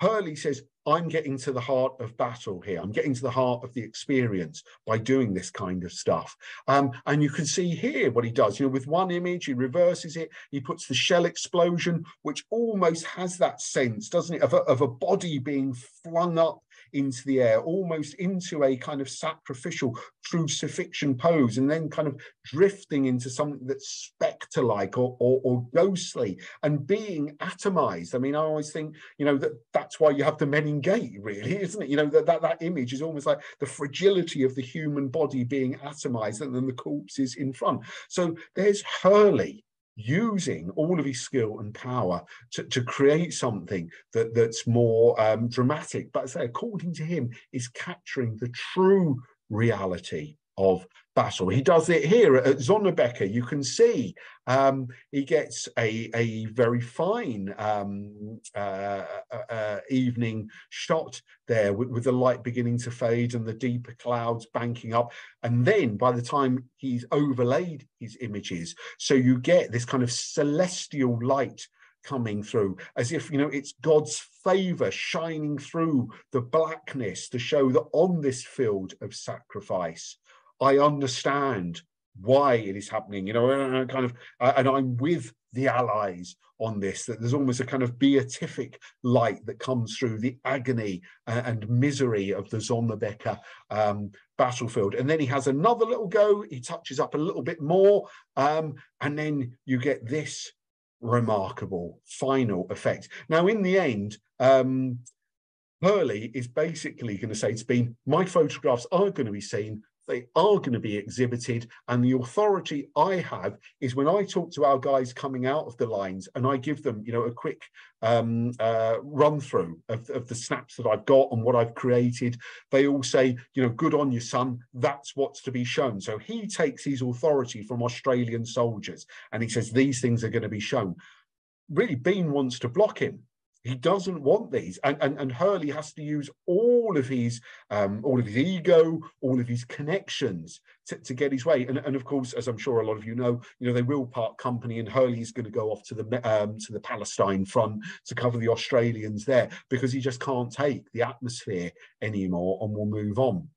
Hurley says, I'm getting to the heart of battle here. I'm getting to the heart of the experience by doing this kind of stuff. Um, and you can see here what he does. You know, with one image, he reverses it. He puts the shell explosion, which almost has that sense, doesn't it, of a, of a body being flung up into the air, almost into a kind of sacrificial crucifixion pose, and then kind of drifting into something that's spectre-like or, or, or ghostly, and being atomized. I mean, I always think, you know, that that's why you have the Men in Gate, really, isn't it? You know, that, that, that image is almost like the fragility of the human body being atomized, and then the corpse is in front. So there's Hurley using all of his skill and power to, to create something that, that's more um, dramatic, but as I say, according to him, is capturing the true reality of battle. He does it here at Zonnebeke. You can see um, he gets a, a very fine um, uh, uh, evening shot there with, with the light beginning to fade and the deeper clouds banking up. And then by the time he's overlaid his images, so you get this kind of celestial light coming through, as if, you know, it's God's favor shining through the blackness to show that on this field of sacrifice, I understand why it is happening, you know, and I kind of, and I'm with the allies on this, that there's almost a kind of beatific light that comes through the agony and misery of the Zonnebeke um, battlefield. And then he has another little go, he touches up a little bit more, um, and then you get this remarkable final effect. Now, in the end, um, Hurley is basically going to say to Bean, my photographs are going to be seen, they are going to be exhibited, and the authority I have is when I talk to our guys coming out of the lines and I give them, you know, a quick um, uh, run through of, of the snaps that I've got and what I've created, they all say, you know, good on you, son, that's what's to be shown. So he takes his authority from Australian soldiers and he says, these things are going to be shown. Really, Bean wants to block him. He doesn't want these, and, and, and Hurley has to use all of his, um, all of his ego, all of his connections to, to get his way. And, and of course, as I'm sure a lot of you know, you know, they will part company, and Hurley's going to go off to the um, to the Palestine front to cover the Australians there, because he just can't take the atmosphere anymore and will move on.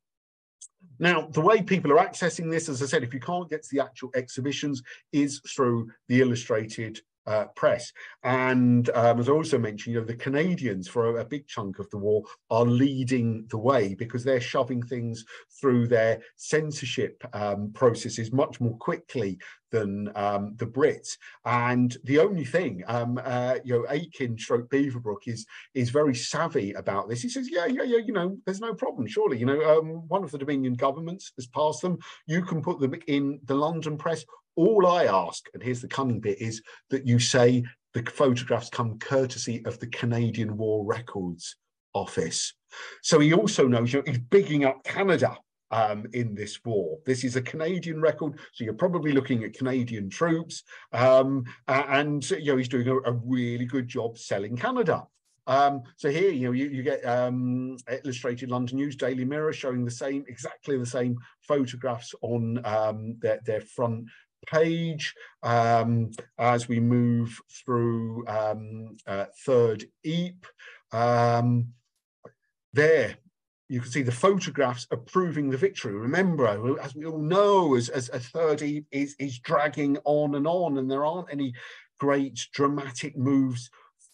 Now, the way people are accessing this, as I said, if you can't get to the actual exhibitions, is through the illustrated Uh, press, and um, as I also mentioned, you know, the Canadians for a, a big chunk of the war are leading the way, because they're shoving things through their censorship um, processes much more quickly than um, the Brits. And the only thing, um, uh, you know, Aitken stroke Beaverbrook is is very savvy about this. He says, yeah, yeah, yeah, you know, there's no problem, surely, you know, um, one of the Dominion governments has passed them, you can put them in the London press. All I ask, and here's the cunning bit, is that you say the photographs come courtesy of the Canadian War Records Office. So he also knows, you know, he's bigging up Canada um, in this war. This is a Canadian record, so you're probably looking at Canadian troops, um, and, you know, he's doing a, a really good job selling Canada. Um, so here, you know, you, you get um, Illustrated London News, Daily Mirror showing the same, exactly the same photographs on um, their, their front page. Um, as we move through um, uh, Third Ypres, um, there you can see the photographs approving the victory. Remember, as we all know, as, as, as Third Ypres is, is dragging on and on, and there aren't any great dramatic moves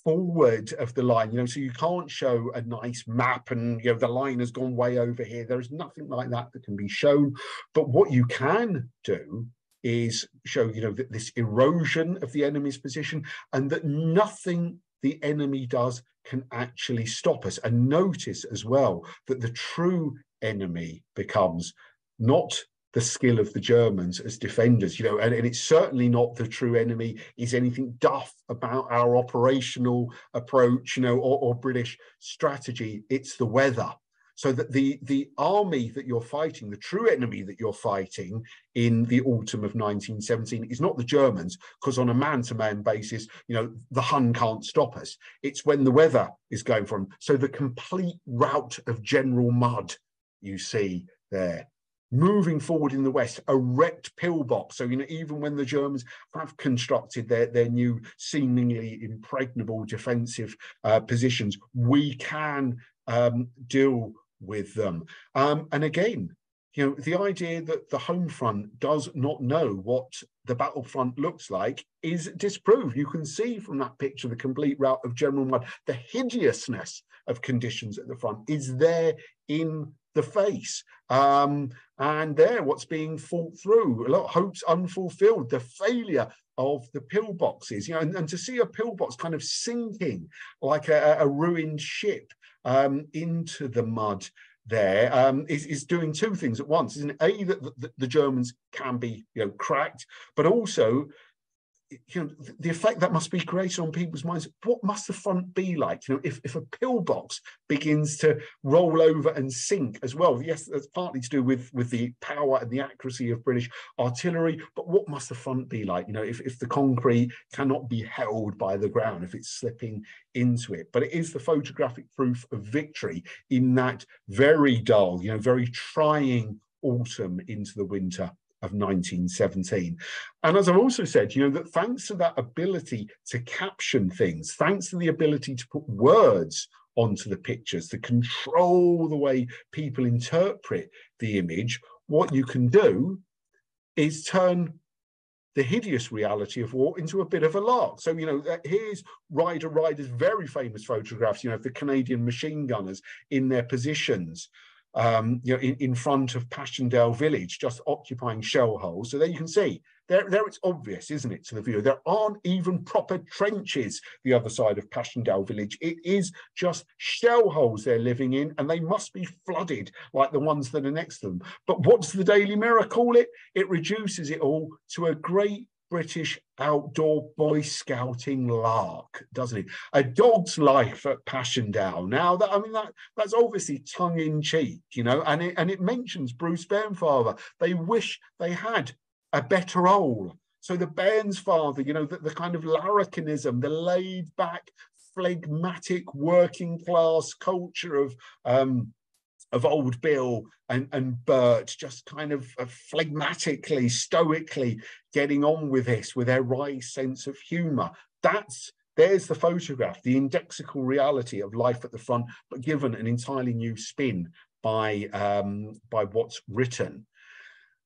forward of the line, you know, so you can't show a nice map and, you know, the line has gone way over here. There is nothing like that that can be shown. But what you can do is show, you know, that this erosion of the enemy's position, and that nothing the enemy does can actually stop us. And notice as well that the true enemy becomes not the skill of the Germans as defenders, you know, and, and it's certainly not the true enemy is anything duff about our operational approach, you know, or, or British strategy. It's the weather. So that the, the army that you're fighting, the true enemy that you're fighting in the autumn of nineteen seventeen is not the Germans, because on a man-to-man basis, you know, the Hun can't stop us. It's when the weather is going for them. So the complete rout of General Mudd you see there. Moving forward in the west, a wrecked pillbox. So, you know, even when the Germans have constructed their, their new seemingly impregnable defensive uh, positions, we can um, deal with them. Um, and again, you know, the idea that the home front does not know what the battlefront looks like is disproved. You can see from that picture the complete rout of General Mudd. The hideousness of conditions at the front is there in the face. Um, and there, what's being fought through, a lot of hopes unfulfilled, the failure of the pillboxes, you know, and, and to see a pillbox kind of sinking like a, a ruined ship um, into the mud there um, is, is doing two things at once, isn't it? A, that the, the Germans can be, you know, cracked, but also, you know, the effect that must be created on people's minds. What must the front be like? You know, if, if a pillbox begins to roll over and sink as well, yes, that's partly to do with, with the power and the accuracy of British artillery, but what must the front be like, you know, if, if the concrete cannot be held by the ground, if it's slipping into it? But it is the photographic proof of victory in that very dull, you know, very trying autumn into the winter of nineteen seventeen. And as I've also said, you know, that thanks to that ability to caption things, thanks to the ability to put words onto the pictures, to control the way people interpret the image, what you can do is turn the hideous reality of war into a bit of a lark. So, you know, here's Rider Rider's very famous photographs, you know, of the Canadian machine gunners in their positions, Um, you know, in, in front of Passchendaele village, just occupying shell holes. So there you can see, there, there it's obvious, isn't it, to the viewer? There aren't even proper trenches the other side of Passchendaele village. It is just shell holes they're living in, and they must be flooded like the ones that are next to them. But what does the Daily Mirror call it? It reduces it all to a great British outdoor boy scouting lark, doesn't it? A dog's life at Passchendaele. Now, that, I mean, that that's obviously tongue in cheek, you know, and it, and it mentions Bruce Bairnfather. They wish they had a better ole. So the Bairnfather, you know, the, the kind of larrikinism, the laid back, phlegmatic, working class culture of, um, of old Bill and, and Bert, just kind of uh, phlegmatically, stoically getting on with this, with their wry sense of humour. That's, there's the photograph, the indexical reality of life at the front, but given an entirely new spin by, um, by what's written.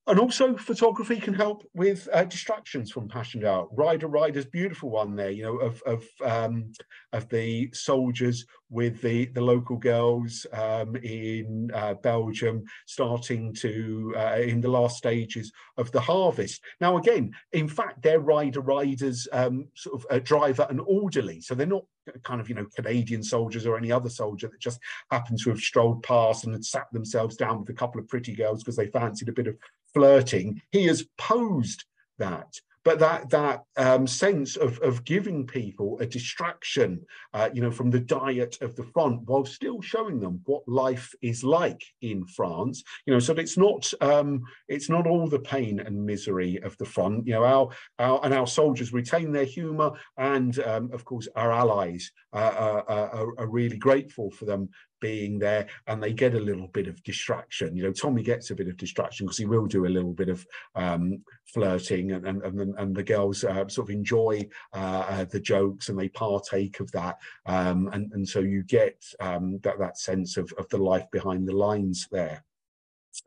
And also photography can help with uh, distractions from Passchendaele. Rider Rider's beautiful one there, you know, of of, um, of the soldiers with the, the local girls um, in uh, Belgium starting to, uh, in the last stages of the harvest. Now, again, in fact, they're Rider Rider's um, sort of a driver and orderly. So they're not kind of, you know, Canadian soldiers or any other soldier that just happened to have strolled past and had sat themselves down with a couple of pretty girls because they fancied a bit of flirting. He has posed that, but that that um, sense of, of giving people a distraction, uh, you know, from the diet of the front, while still showing them what life is like in France, you know, so that it's not um, it's not all the pain and misery of the front, you know, our, our and our soldiers retain their humour, and um, of course our allies uh, are, are, are really grateful for them being there, and they get a little bit of distraction. You know, Tommy gets a bit of distraction because he will do a little bit of um, flirting, and, and, and, and the girls uh, sort of enjoy uh, uh, the jokes, and they partake of that. Um, and, and so you get um, that, that sense of, of the life behind the lines there.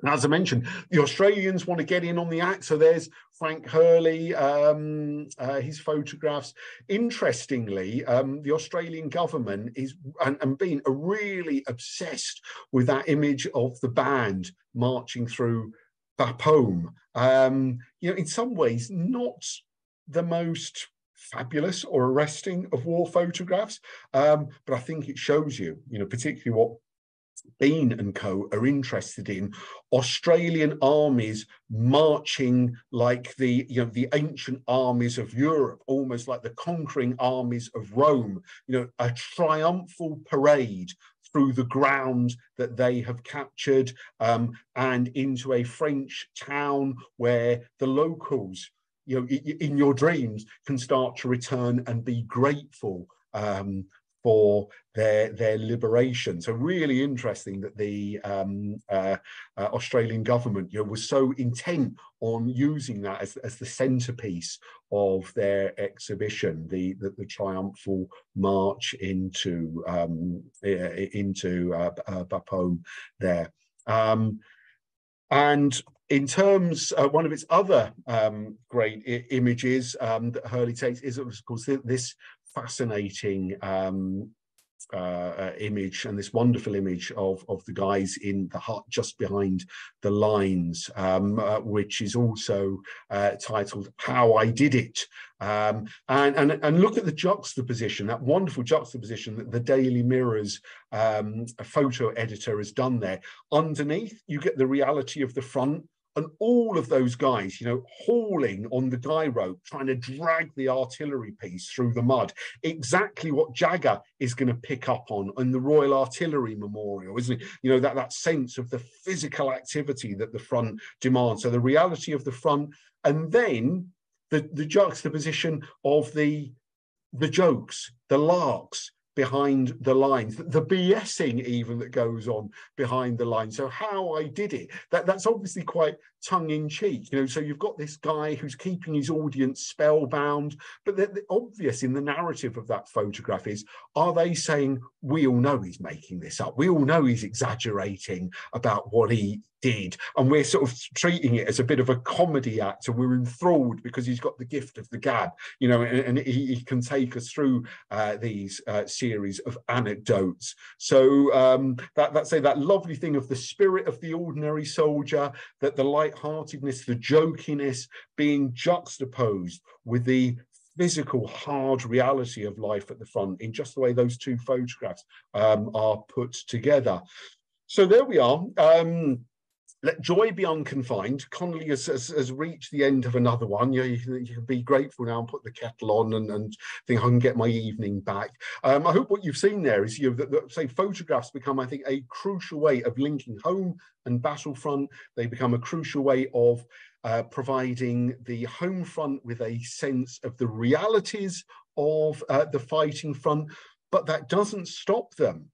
And as I mentioned, the Australians want to get in on the act. So there's Frank Hurley, um, uh, his photographs. Interestingly, um, the Australian government is and, and Bean are really obsessed with that image of the band marching through Bapaume. Um, you know, in some ways, not the most fabulous or arresting of war photographs, um, but I think it shows you, you know, particularly what Bean and co are interested in: Australian armies marching like the, you know, the ancient armies of Europe, almost like the conquering armies of Rome, you know, a triumphal parade through the ground that they have captured um, and into a French town where the locals, you know, in your dreams can start to return and be grateful um, for their their liberation. So really interesting that the um, uh, uh, Australian government, you know, was so intent on using that as, as the centrepiece of their exhibition, the the, the triumphal march into um, into uh, uh, Bapaume there. Um, And in terms, uh, one of its other um, great I images um, that Hurley takes is, of course, th this fascinating um, uh, uh, image and this wonderful image of, of the guys in the hut just behind the lines, um, uh, which is also uh, titled How I Did It. Um, and, and, and look at the juxtaposition, that wonderful juxtaposition that the Daily Mirror's um, photo editor has done there. Underneath, you get the reality of the front, and all of those guys, you know, hauling on the guy rope, trying to drag the artillery piece through the mud. Exactly what Jagger is going to pick up on in the Royal Artillery Memorial, isn't it? You know, that, that sense of the physical activity that the front demands. So the reality of the front, and then the, the juxtaposition of the, the jokes, the larks, behind the lines, the BSing even that goes on behind the lines. So how I did it, that, that's obviously quite tongue-in-cheek, you know, so you've got this guy who's keeping his audience spellbound, but the, the obvious in the narrative of that photograph is, are they saying, we all know he's making this up, we all know he's exaggerating about what he did, and we're sort of treating it as a bit of a comedy act, and we're enthralled because he's got the gift of the gab, you know, and, and he, he can take us through uh, these uh, series of anecdotes. So um, that, that's a, that lovely thing of the spirit of the ordinary soldier, that the light heartedness, the jokiness being juxtaposed with the physical hard reality of life at the front in just the way those two photographs um, are put together. So there we are. Um, Let joy be unconfined. Connolly has, has, has reached the end of another one. You, you, you can be grateful now and put the kettle on and, and think I can get my evening back. Um, I hope what you've seen there is, you know, that, that say photographs become, I think, a crucial way of linking home and battlefront. They become a crucial way of uh, providing the home front with a sense of the realities of uh, the fighting front, but that doesn't stop them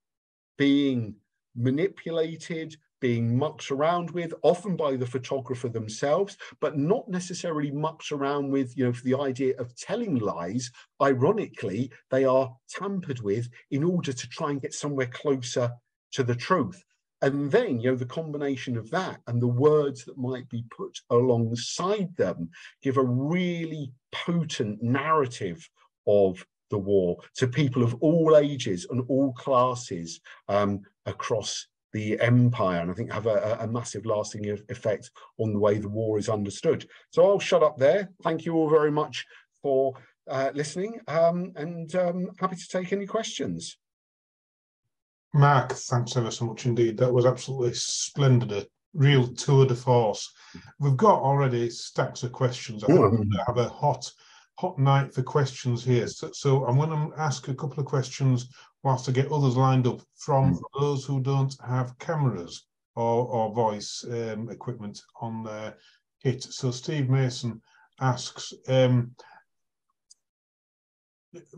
being manipulated, being mucked around with, often by the photographer themselves, but not necessarily mucked around with, you know, for the idea of telling lies. Ironically, they are tampered with in order to try and get somewhere closer to the truth. And then, you know, the combination of that and the words that might be put alongside them give a really potent narrative of the war to people of all ages and all classes um, across the empire, and I think have a, a massive lasting effect on the way the war is understood. So I'll shut up there. Thank you all very much for uh, listening, um, and um, happy to take any questions. Mark, thanks ever so much indeed. That was absolutely splendid, a real tour de force. We've got already stacks of questions. I think mm. we're going to have a hot, hot night for questions here. So, so I'm going to ask a couple of questions whilst I get others lined up from those who don't have cameras or, or voice um, equipment on their kit. So Steve Mason asks, um,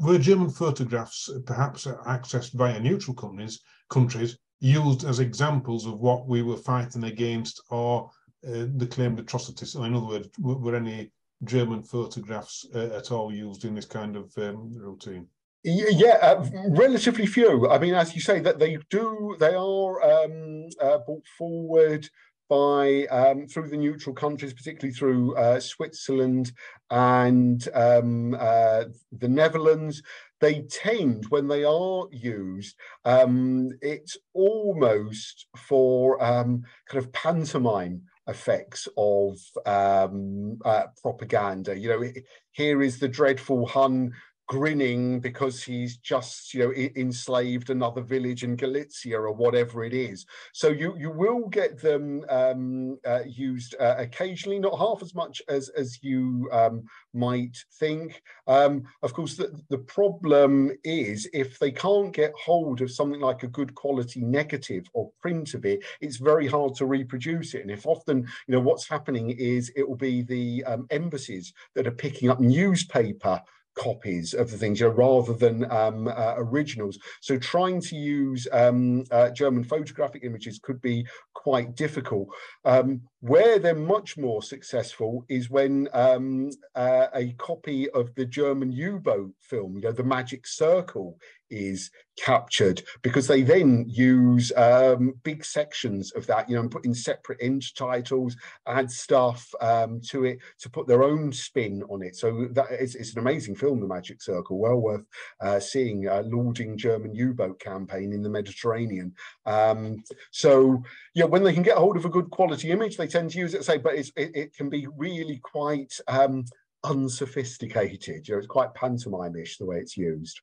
were German photographs perhaps accessed via neutral companies, countries used as examples of what we were fighting against or uh, the claimed atrocities? So in other words, were, were any German photographs uh, at all used in this kind of um, routine? Yeah, uh, relatively few. I mean, as you say, that they do, they are um, uh, brought forward by um, through the neutral countries, particularly through uh, Switzerland and um, uh, the Netherlands. They tend, when they are used, um, it's almost for um, kind of pantomime effects of um, uh, propaganda. You know, it, here is the dreadful Hun grinning because he's just, you know, enslaved another village in Galicia or whatever it is. So you you will get them um, uh, used uh, occasionally, not half as much as as you um, might think. Um, of course, the, the problem is if they can't get hold of something like a good quality negative or print of it, it's very hard to reproduce it. And if often, you know, what's happening is it will be the um, embassies that are picking up newspaper copies of the things, you know, rather than um, uh, originals. So trying to use um, uh, German photographic images could be quite difficult. Um, where they're much more successful is when um, uh, a copy of the German U-boat film, you know, The Magic Circle, is captured, because they then use um, big sections of that, you know, and put in separate end titles, add stuff um, to it to put their own spin on it. So that it's, it's an amazing film, The Magic Circle, well worth uh, seeing, uh, lauding German U-boat campaign in the Mediterranean. Um, so, yeah, when they can get hold of a good quality image, they tend to use it, say, but it's, it, it can be really quite um, unsophisticated. You know, it's quite pantomime-ish the way it's used.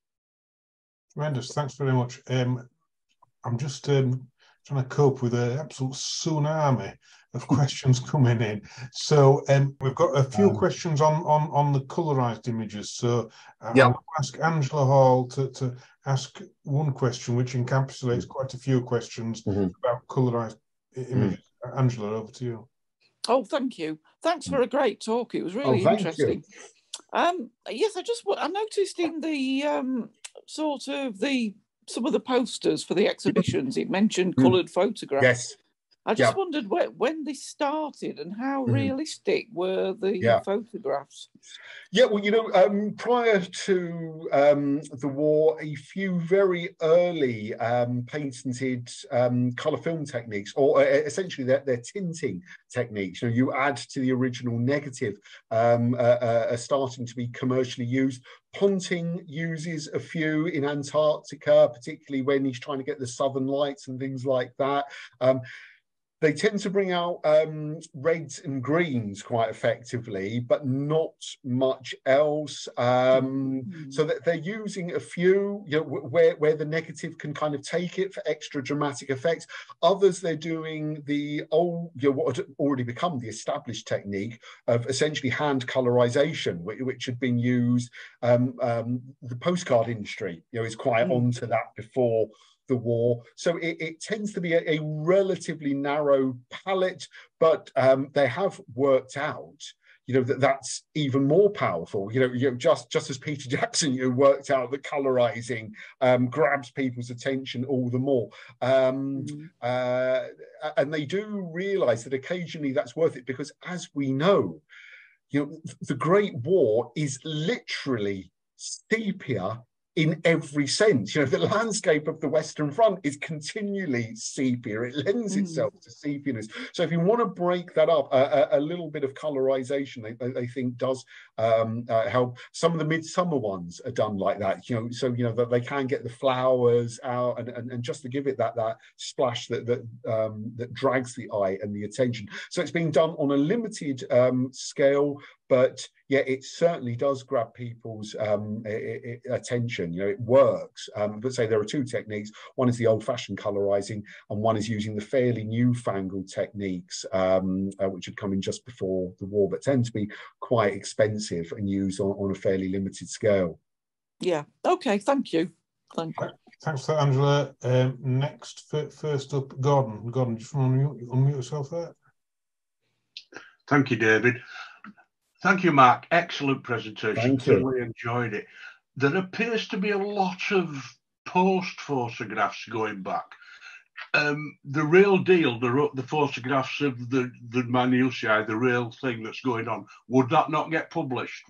Tremendous, thanks very much. Um, I'm just um, trying to cope with an absolute tsunami of questions coming in. So um, we've got a few um, questions on, on, on the colourised images. So um, yeah. I'll ask Angela Hall to, to ask one question, which encapsulates quite a few questions mm-hmm. about colourised images. Mm. Angela, over to you. Oh, thank you. Thanks for a great talk. It was really oh, interesting. Um, yes, I just I noticed in the... Um, sort of the some of the posters for the exhibitions it mentioned coloured photographs. Yes. I just yeah. wondered where, when this started and how mm-hmm. realistic were the yeah. photographs? Yeah, well, you know, um, prior to um, the war, a few very early um, patented um, colour film techniques, or uh, essentially they're, they're tinting techniques. You know, you add to the original negative, um, uh, uh, are starting to be commercially used. Ponting uses a few in Antarctica, particularly when he's trying to get the southern lights and things like that. Um, They tend to bring out um, reds and greens quite effectively, but not much else. Um, mm-hmm. So that they're using a few, you know, where, where the negative can kind of take it for extra dramatic effects. Others, they're doing the old, you know, what had already become the established technique of essentially hand colorization, which, which had been used. Um, um, the postcard industry, you know, is quite mm-hmm. onto that before the war, so it, it tends to be a, a relatively narrow palette, but um, they have worked out, you know, that that's even more powerful. You know, you know, just just as Peter Jackson, you know, worked out that colorizing um, grabs people's attention all the more. Um, mm-hmm. uh, and they do realize that occasionally that's worth it, because as we know, you know, the Great War is literally sepia in every sense. You know, the landscape of the Western Front is continually sepia. It lends itself mm. to sepianess. So if you want to break that up, a, a, a little bit of colorization, I, I think, does um, uh, help. Some of the midsummer ones are done like that, you know, so, you know, that they can get the flowers out and, and, and just to give it that, that splash that, that, um, that drags the eye and the attention. So it's being done on a limited um, scale, but yeah, it certainly does grab people's um, it, it, attention. You know, it works. Um, but say there are two techniques. One is the old-fashioned colorizing, and one is using the fairly newfangled techniques, um, uh, which had come in just before the war, but tend to be quite expensive and used on, on a fairly limited scale. Yeah. Okay. Thank you. Thank you. Thanks for that, Angela. Um, next, first up, Gordon. Gordon, just want to unmute yourself there. Thank you, David. Thank you, Mark. Excellent presentation. Thank you. Really enjoyed it. There appears to be a lot of post photographs going back. Um, the real deal, the, the photographs of the, the minutiae, the real thing that's going on, would that not get published?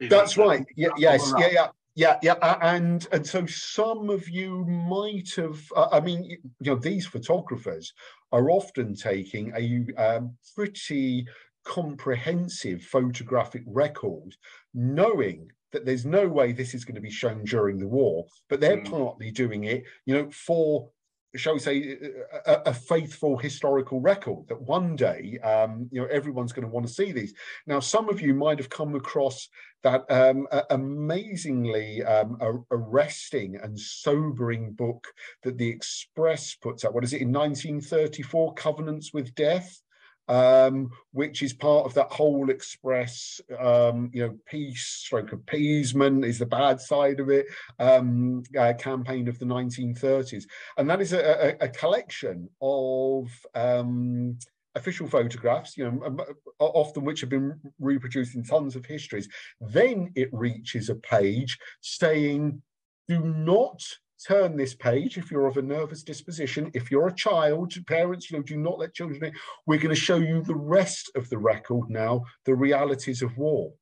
That's you know, right. Yeah, yes. Yeah, yeah. Yeah, yeah, and and so some of you might have. Uh, I mean, you know, these photographers are often taking a um, pretty comprehensive photographic record, knowing that there's no way this is going to be shown during the war, but they're mm. partly doing it, you know, for, shall we say, a, a faithful historical record that one day, um, you know, everyone's going to want to see these. Now, some of you might have come across that um, amazingly um, arresting and sobering book that the Express puts out. What is it, in nineteen thirty-four, Covenants with Death? Um, which is part of that whole Express, um, you know, peace, stroke appeasement is the bad side of it, um, uh, campaign of the nineteen thirties. And that is a, a, a collection of um, official photographs, you know, often which have been reproduced in tons of histories. Then it reaches a page saying, do not turn this page if you're of a nervous disposition, if you're a child, parents, you know, do not let children in. We're going to show you the rest of the record now, the realities of war.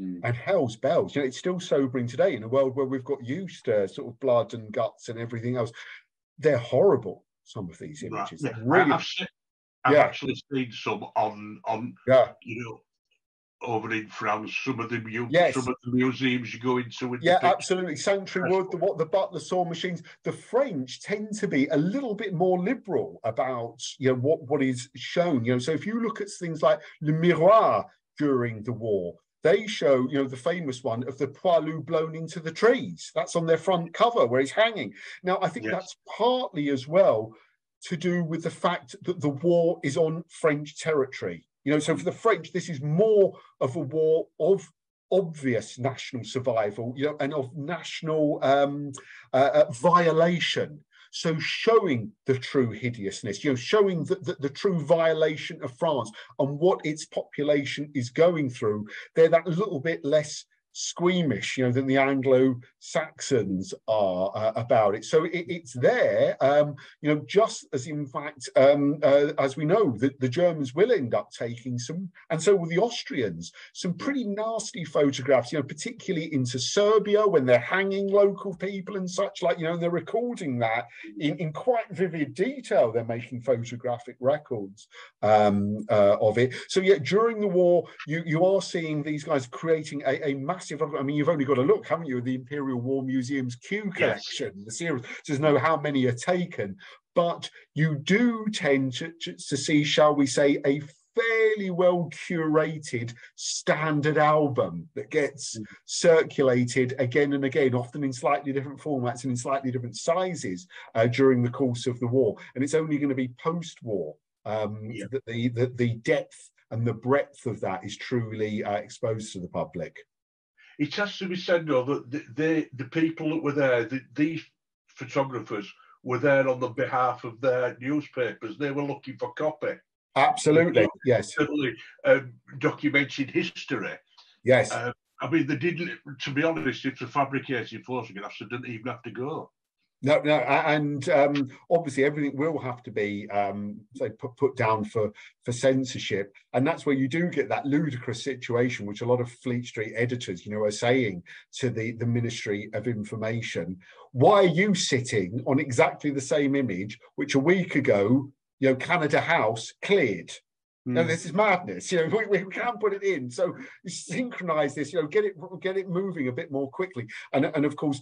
Mm. And hell's bells, you know, it's still sobering today in a world where we've got used to sort of blood and guts and everything else. They're horrible, some of these images. Right. Yeah. Really, I've, seen, I've yeah. actually seen some on, on yeah. you know, over in France, some of the mu yes. some of the museums you go into. With yeah, the absolutely. Sanctuary Wood, the, what the Butler saw machines. The French tend to be a little bit more liberal about, you know, what what is shown. You know, so if you look at things like Le Miroir during the war, they show, you know, the famous one of the poilu blown into the trees. That's on their front cover where he's hanging. Now, I think yes. that's partly as well to do with the fact that the war is on French territory. You know, so for the French, this is more of a war of obvious national survival, you know, and of national um, uh, uh, violation. So showing the true hideousness, you know, showing the, the, the true violation of France and what its population is going through, they're that little bit less squeamish, you know, than the Anglo-Saxons are uh, about it. So it, it's there, um, you know, just as in fact, um, uh, as we know, that the Germans will end up taking some, and so will the Austrians, some pretty nasty photographs, you know, particularly into Serbia when they're hanging local people and such like, you know, they're recording that in, in quite vivid detail. They're making photographic records um, uh, of it. So yeah, during the war, you, you are seeing these guys creating a, a massive I mean, you've only got to look, haven't you, at the Imperial War Museum's Kew collection, yes. the series, to know how many are taken. But you do tend to, to, to see, shall we say, a fairly well curated standard album that gets mm. circulated again and again, often in slightly different formats and in slightly different sizes uh, during the course of the war. And it's only going to be post-war um, yeah. that the, the, the depth and the breadth of that is truly uh, exposed to the public. It has to be said, though, that the, the, the people that were there, the, these photographers were there on the behalf of their newspapers. They were looking for copy. Absolutely, so, yes. Certainly, um, documented history. Yes. Um, I mean, they didn't, to be honest, if they fabricated photographs, they didn't even have to go. No, no, and um, obviously everything will have to be um, say put, put down for, for censorship, and that's where you do get that ludicrous situation, which a lot of Fleet Street editors, you know, are saying to the, the Ministry of Information, why are you sitting on exactly the same image which a week ago, you know, Canada House cleared? No, this is madness. You know, we, we can't put it in. So synchronise this. You know, get it get it moving a bit more quickly, and and of course.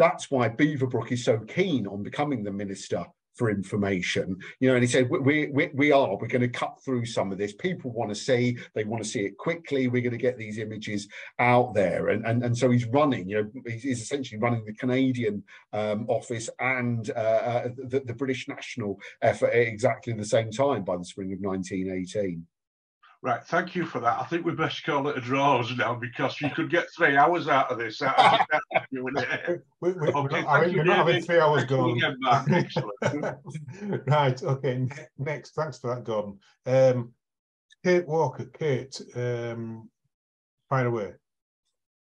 That's why Beaverbrook is so keen on becoming the Minister for Information. You know, and he said, we, we, we are, we're going to cut through some of this. People want to see, they want to see it quickly. We're going to get these images out there. And, and, and so he's running, you know, he's essentially running the Canadian um, office and uh, uh, the, the British national effort at exactly the same time by the spring of nineteen eighteen. Right, thank you for that. I think we best call it a draws now because you could get three hours out of this. Out of it. we, we, okay, I mean, you, we're not having three hours gone. Right, okay, next. Thanks for that, Gordon. Um, Kate Walker, Kate, um, fire away.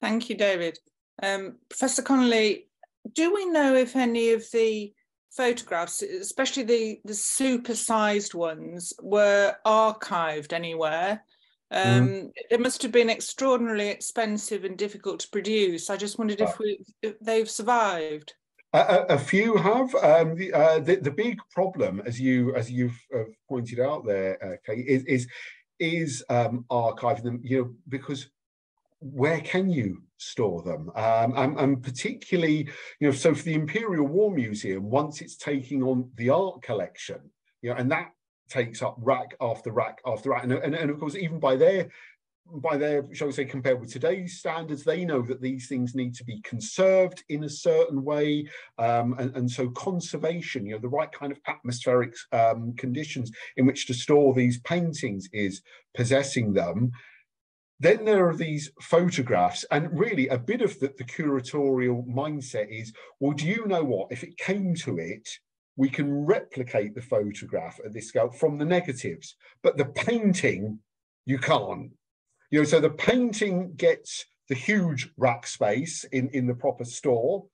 Thank you, David. Um, Professor Connolly, do we know if any of the photographs, especially the the supersized ones, were archived anywhere? Um, mm. It must have been extraordinarily expensive and difficult to produce. I just wondered if, we, if they've survived. A, a few have. Um, the, uh, the the big problem, as you as you've uh, pointed out there, uh, Kate, is is is um, archiving them. You know, because where can you store them? Um, and, and particularly, you know, so for the Imperial War Museum, once it's taking on the art collection, you know, and that takes up rack after rack after rack. And, and, and of course, even by their, by their, shall we say, compared with today's standards, they know that these things need to be conserved in a certain way. Um, and, and so conservation, you know, the right kind of atmospheric um, conditions in which to store these paintings is possessing them. Then there are these photographs, and really a bit of the, the curatorial mindset is, well, do you know what? If it came to it, we can replicate the photograph at this scale from the negatives, but the painting, you can't. You know, so the painting gets the huge rack space in, in the proper store.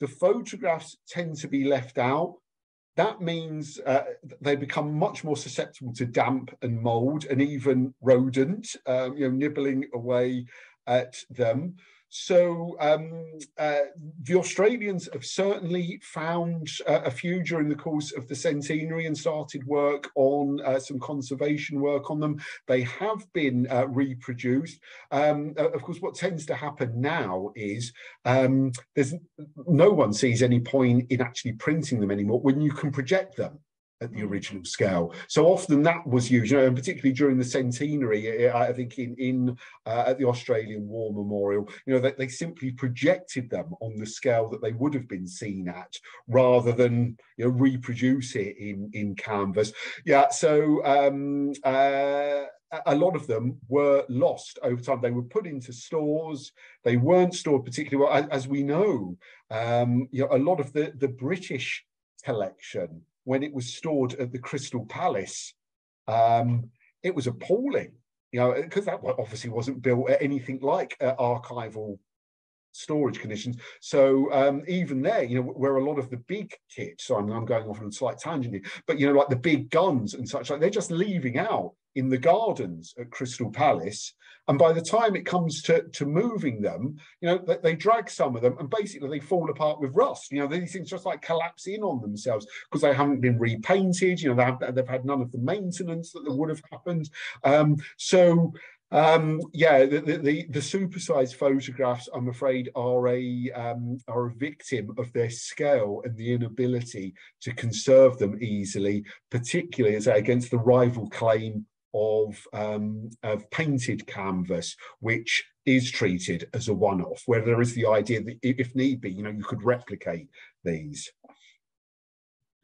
The photographs tend to be left out. That means uh, they become much more susceptible to damp and mould and even rodent, um, you know, nibbling away at them. So um, uh, the Australians have certainly found uh, a few during the course of the centenary and started work on uh, some conservation work on them. They have been uh, reproduced. Um, of course, what tends to happen now is um, there's no one sees any point in actually printing them anymore when you can project them at the original scale. So often that was used, you know, and particularly during the centenary, I think in, in uh, at the Australian War Memorial, you know, that they simply projected them on the scale that they would have been seen at, rather than, you know, reproduce it in, in canvas. Yeah, so um, uh, a lot of them were lost over time. They were put into stores. They weren't stored particularly well. As we know, um, you know, a lot of the, the British collection, when it was stored at the Crystal Palace, um, it was appalling, you know, because that obviously wasn't built at anything like uh, archival storage conditions. So um, even there, you know, where a lot of the big kit, so I'm, I'm going off on a slight tangent here, but, you know, like the big guns and such, like they're just leaving out in the gardens at Crystal Palace. And by the time it comes to, to moving them, you know, they, they drag some of them and basically they fall apart with rust. You know, these things just like collapse in on themselves because they haven't been repainted. You know, they've, they've had none of the maintenance that would have happened. Um, so, um, yeah, the, the, the, the supersized photographs, I'm afraid, are a, um, are a victim of their scale and the inability to conserve them easily, particularly as against the rival claim Of, um, of painted canvas, which is treated as a one-off, where there is the idea that if need be, you know, you could replicate these.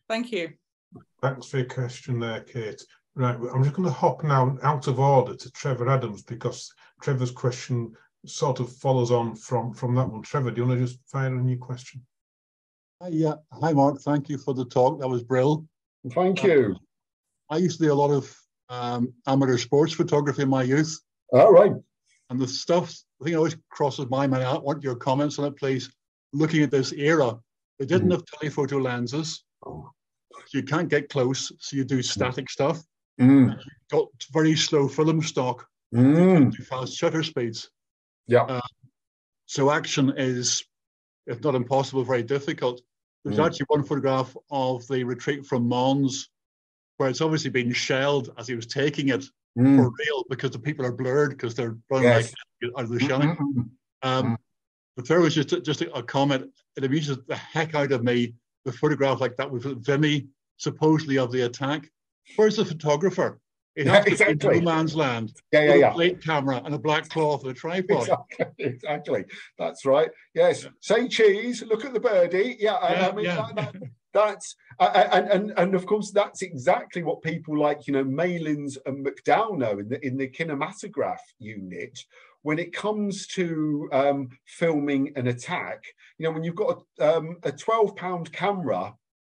Thank you. Thanks for your question there, Kate. Right, I'm just going to hop now out of order to Trevor Adams, because Trevor's question sort of follows on from, from that one. Trevor, do you want to just fire a new question? Hi, yeah. Hi, Mark. Thank you for the talk. That was brilliant. Thank you. I used to do a lot of Um, amateur sports photography in my youth. All right. And the stuff, the thing always crosses my mind, I want your comments on it, please. Looking at this era, they didn't mm. have telephoto lenses. Oh. So you can't get close, so you do static stuff. Mm. You got very slow film stock, mm. fast shutter speeds. Yeah. Uh, so action is, if not impossible, very difficult. There's mm. actually one photograph of the retreat from Mons, where it's obviously been shelled as he was taking it mm. for real, because the people are blurred because they're running yes. like out of the shelling. Mm. Um, but there was just just a, a comment. It amuses the heck out of me. The photograph like that with Vimy, supposedly of the attack. Where's the photographer? It has yeah, to exactly. be in no man's land. Yeah, yeah, with yeah. a plate camera and a black cloth and a tripod. Exactly, exactly. That's right. Yes. Yeah. Say cheese. Look at the birdie. Yeah. yeah I mean. Yeah. That, that, That's uh, and, and and of course that's exactly what people like, you know, Malins and McDonough in the in the kinematograph unit. When it comes to um, filming an attack, you know, when you've got a, um, a twelve pound camera,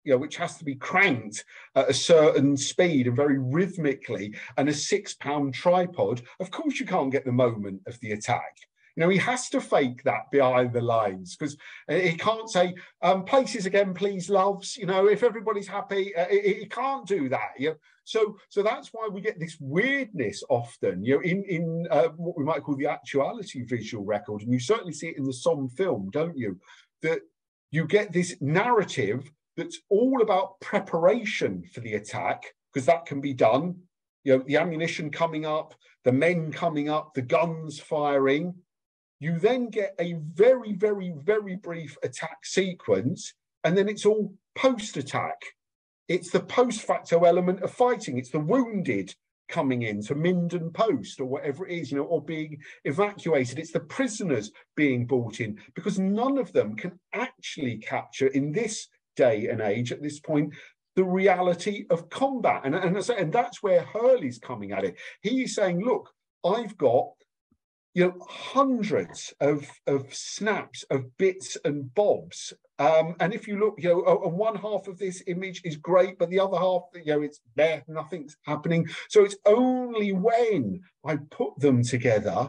you know, which has to be cranked at a certain speed and very rhythmically, and a six pound tripod, of course you can't get the moment of the attack. You know, he has to fake that behind the lines, because he can't say, um, places again, please, loves, you know, if everybody's happy, uh, he, he can't do that. You know? So so that's why we get this weirdness often, you know, in, in uh, what we might call the actuality visual record. And you certainly see it in the Somme film, don't you? That you get this narrative that's all about preparation for the attack, because that can be done. You know, the ammunition coming up, the men coming up, the guns firing. You then get a very, very, very brief attack sequence, and then it's all post-attack. It's the post-facto element of fighting. It's the wounded coming in to Minden Post or whatever it is, you know, or being evacuated. It's the prisoners being brought in, because none of them can actually capture in this day and age at this point the reality of combat. And, and, and that's where Hurley's coming at it. He's saying, look, I've got, you know, hundreds of, of snaps, of bits and bobs. Um, and if you look, you know, uh, one half of this image is great, but the other half, you know, it's there, nothing's happening. So it's only when I put them together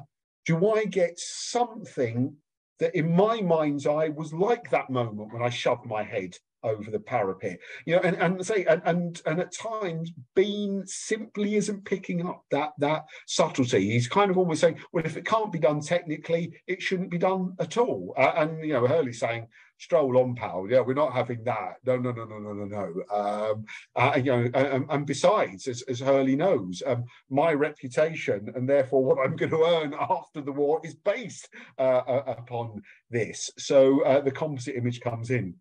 do I get something that in my mind's eye was like that moment when I shoved my head over the parapet, you know, and and say and and, and at times Bean simply isn't picking up that that subtlety. He's kind of always saying, well, if it can't be done technically, it shouldn't be done at all. Uh, and you know, Hurley saying, stroll on, pal. Yeah, we're not having that. No, no, no, no, no, no, no. Um, uh, you know, and, and besides, as, as Hurley knows, um, my reputation and therefore what I'm going to earn after the war is based uh, upon this. So uh, the composite image comes in.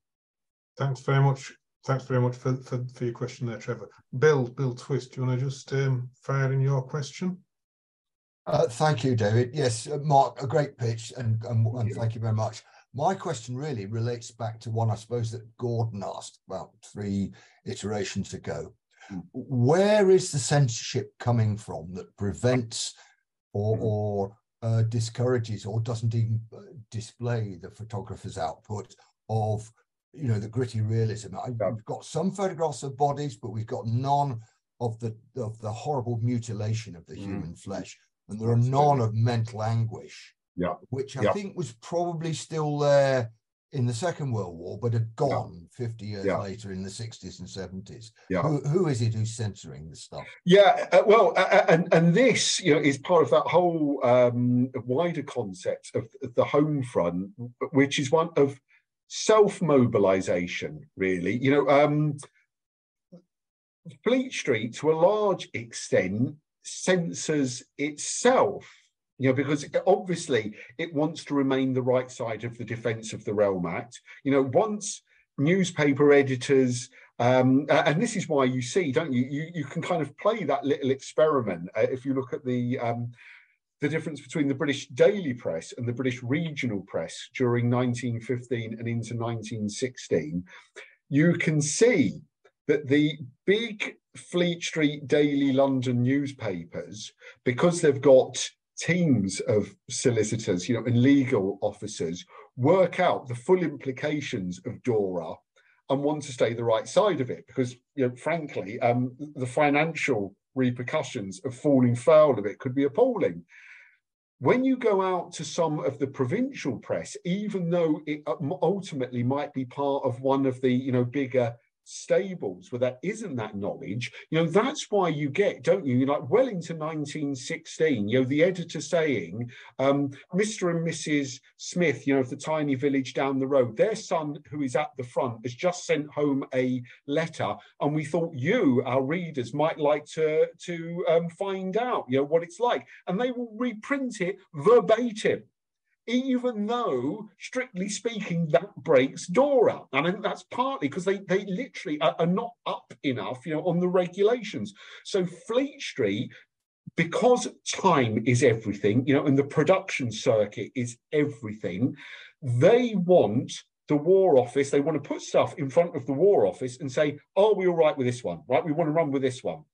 Thanks very much. Thanks very much for, for, for your question there, Trevor. Bill, Bill Twist, do you want to just um, fire in your question? Uh, thank you, David. Yes, uh, Mark, a great pitch, and, and, and thank you very much. My question really relates back to one, I suppose, that Gordon asked about three iterations ago. Where is the censorship coming from that prevents or, or uh, discourages or doesn't even display the photographer's output of, you know, the gritty realism? We've got some photographs of bodies, but we've got none of the, of the horrible mutilation of the human flesh. And there are none of mental anguish. Yeah, which I yeah. think was probably still there in the Second World War, but had gone yeah. fifty years yeah. later in the sixties and seventies. Yeah. Who, who is it who's censoring this stuff? Yeah, uh, well, uh, and, and this, you know, is part of that whole um, wider concept of the home front, which is one of self-mobilization, really. You know, um, Fleet Street, to a large extent, censors itself. You know, because obviously it wants to remain the right side of the Defence of the Realm Act. You know, once newspaper editors, um, and this is why you see, don't you, you, you can kind of play that little experiment. Uh, if you look at the, um, the difference between the British daily press and the British regional press during nineteen fifteen and into nineteen sixteen, you can see that the big Fleet Street daily London newspapers, because they've got teams of solicitors, you know, and legal officers, work out the full implications of DORA and want to stay the right side of it because, you know, frankly, um, the financial repercussions of falling foul of it could be appalling. When you go out to some of the provincial press, even though it ultimately might be part of one of the, you know, bigger stables where there isn't that knowledge, you know, that's why you get, don't you, you're like well into nineteen sixteen, you know, the editor saying, um, Mister and Missus Smith, you know, of the tiny village down the road, their son who is at the front has just sent home a letter, and we thought you, our readers, might like to, to um, find out, you know, what it's like. And they will reprint it verbatim, even though, strictly speaking, that breaks DORA. And I think that's partly because they, they literally are, are not up enough, you know, on the regulations. So Fleet Street, because time is everything, you know, and the production circuit is everything, they want the War Office, they want to put stuff in front of the War Office and say, are we all right with this one? Right, we want to run with this one.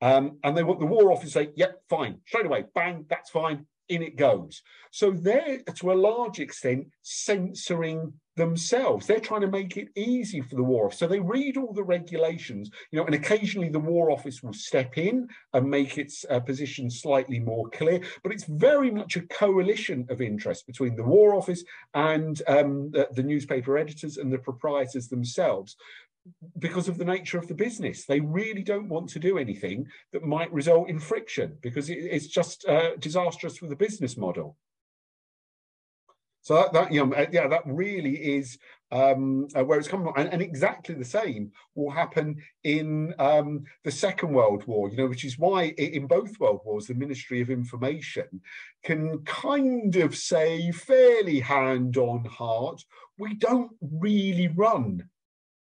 Um, and they want the War Office to say, yep, fine, straight away, bang, that's fine. In it goes. So they're, to a large extent, censoring themselves. They're trying to make it easy for the War Office. So they read all the regulations, you know, and occasionally the War Office will step in and make its uh, position slightly more clear. But it's very much a coalition of interest between the War Office and um, the, the newspaper editors and the proprietors themselves, because of the nature of the business. They really don't want to do anything that might result in friction because it, it's just uh, disastrous for the business model. So that, that you know, yeah, that really is um, uh, where it's coming from. And, and exactly the same will happen in um, the Second World War, you know, which is why in both World Wars, the Ministry of Information can kind of say fairly hand on heart, we don't really run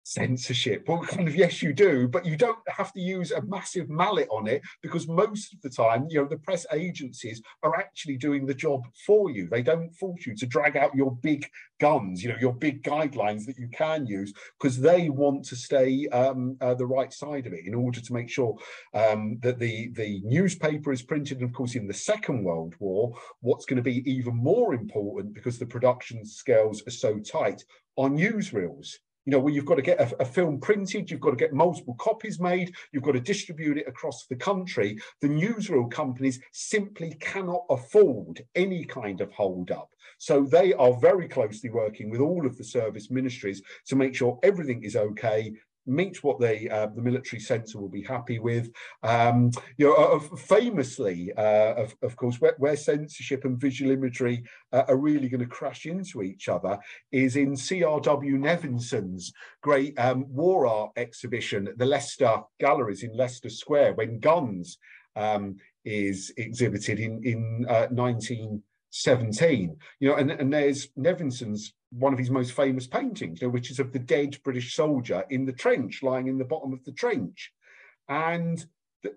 censorship. Well, kind of, yes, you do, but you don't have to use a massive mallet on it because most of the time, you know, the press agencies are actually doing the job for you. They don't force you to drag out your big guns, you know, your big guidelines that you can use, because they want to stay um, uh, the right side of it in order to make sure um, that the, the newspaper is printed. And of course, in the Second World War, what's going to be even more important because the production scales are so tight are newsreels. you know, where you've got to get a, a film printed, you've got to get multiple copies made, you've got to distribute it across the country. The newsreel companies simply cannot afford any kind of hold-up. So they are very closely working with all of the service ministries to make sure everything is okay, meets what they, uh, the military centre will be happy with. Um, you know, uh, famously, uh, of, of course, where, where censorship and visual imagery uh, are really going to crash into each other is in C R W Nevinson's great um, war art exhibition at the Leicester Galleries in Leicester Square, when Guns um, is exhibited in, in uh, nineteen seventeen. You know, and, and there's Nevinson's, one of his most famous paintings, you know, which is of the dead British soldier in the trench, lying in the bottom of the trench. And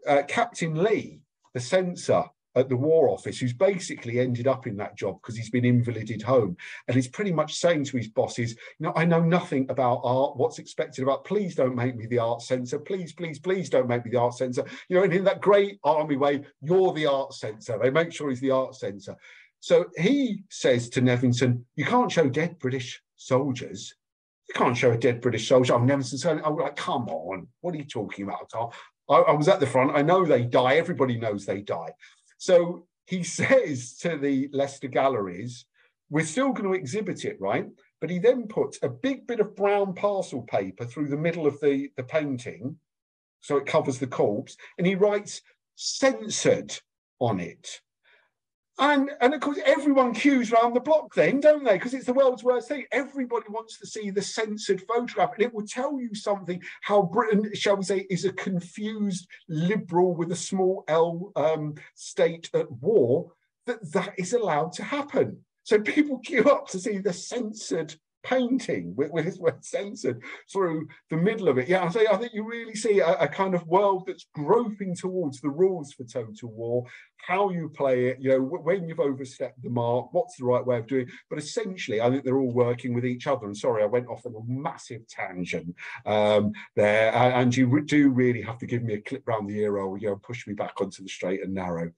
uh, Captain Lee, the censor at the War Office, who's basically ended up in that job because he's been invalided home, and he's pretty much saying to his bosses, "No, I know nothing about art, what's expected about, please don't make me the art censor, please, please, please don't make me the art censor." You know, and in that great army way, you're the art censor. They make sure he's the art censor. So he says to Nevinson, "You can't show dead British soldiers. You can't show a dead British soldier." Oh, Nevinson's saying, "Oh, like, come on, what are you talking about? I, I was at the front. I know they die. Everybody knows they die." So he says to the Leicester Galleries, "We're still going to exhibit it, right?" But he then puts a big bit of brown parcel paper through the middle of the, the painting, so it covers the corpse, and he writes "censored" on it. And, and of course, everyone queues round the block then, don't they? Because it's the world's worst thing. Everybody wants to see the censored photograph. And it will tell you something, how Britain, shall we say, is a confused liberal with a small L um, state at war, that that is allowed to happen. So people queue up to see the censored painting with, with his word censored through the middle of it. Yeah, I say I think you really see a, a kind of world that's groping towards the rules for total war, how you play it, you know, when you've overstepped the mark, what's the right way of doing it. But essentially, I think they're all working with each other. And sorry, I went off on a massive tangent um, there. And you do really have to give me a clip round the ear or, you know, push me back onto the straight and narrow.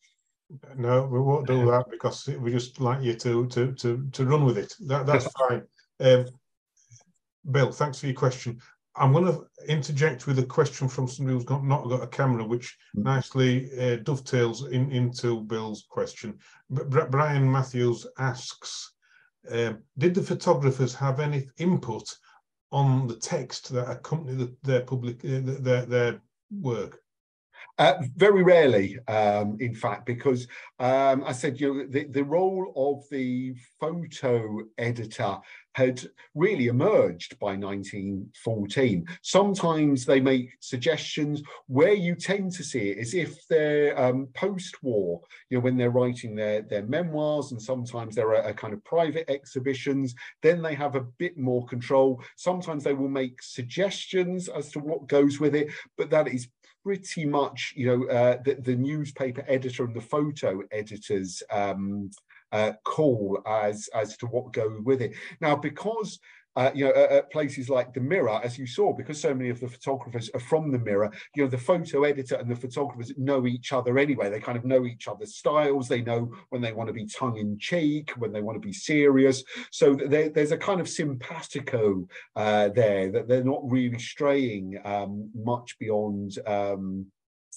No, we won't do that, because we just like you to to to to run with it. That, that's fine. Um, Bill, thanks for your question. I'm going to interject with a question from somebody who's got, not got a camera, which nicely uh, dovetails in, into Bill's question. But Brian Matthews asks, um, did the photographers have any input on the text that accompanied their public uh, their their work? Uh, very rarely, um, in fact, because um, I said, you know, the, the role of the photo editor had really emerged by nineteen fourteen. Sometimes they make suggestions. Where you tend to see it is if they're um, post-war, you know, when they're writing their, their memoirs, and sometimes there are a kind of private exhibitions, then they have a bit more control. Sometimes they will make suggestions as to what goes with it, but that is pretty much, you know, uh, the, the newspaper editor and the photo editor's um, uh, call as as to what go with it. Now, because uh, you know, at, at places like the Mirror, as you saw, because so many of the photographers are from the Mirror, you know, the photo editor and the photographers know each other anyway. They kind of know each other's styles. They know when they want to be tongue in cheek, when they want to be serious. So there, there's a kind of simpatico uh, there, that they're not really straying um, much beyond um,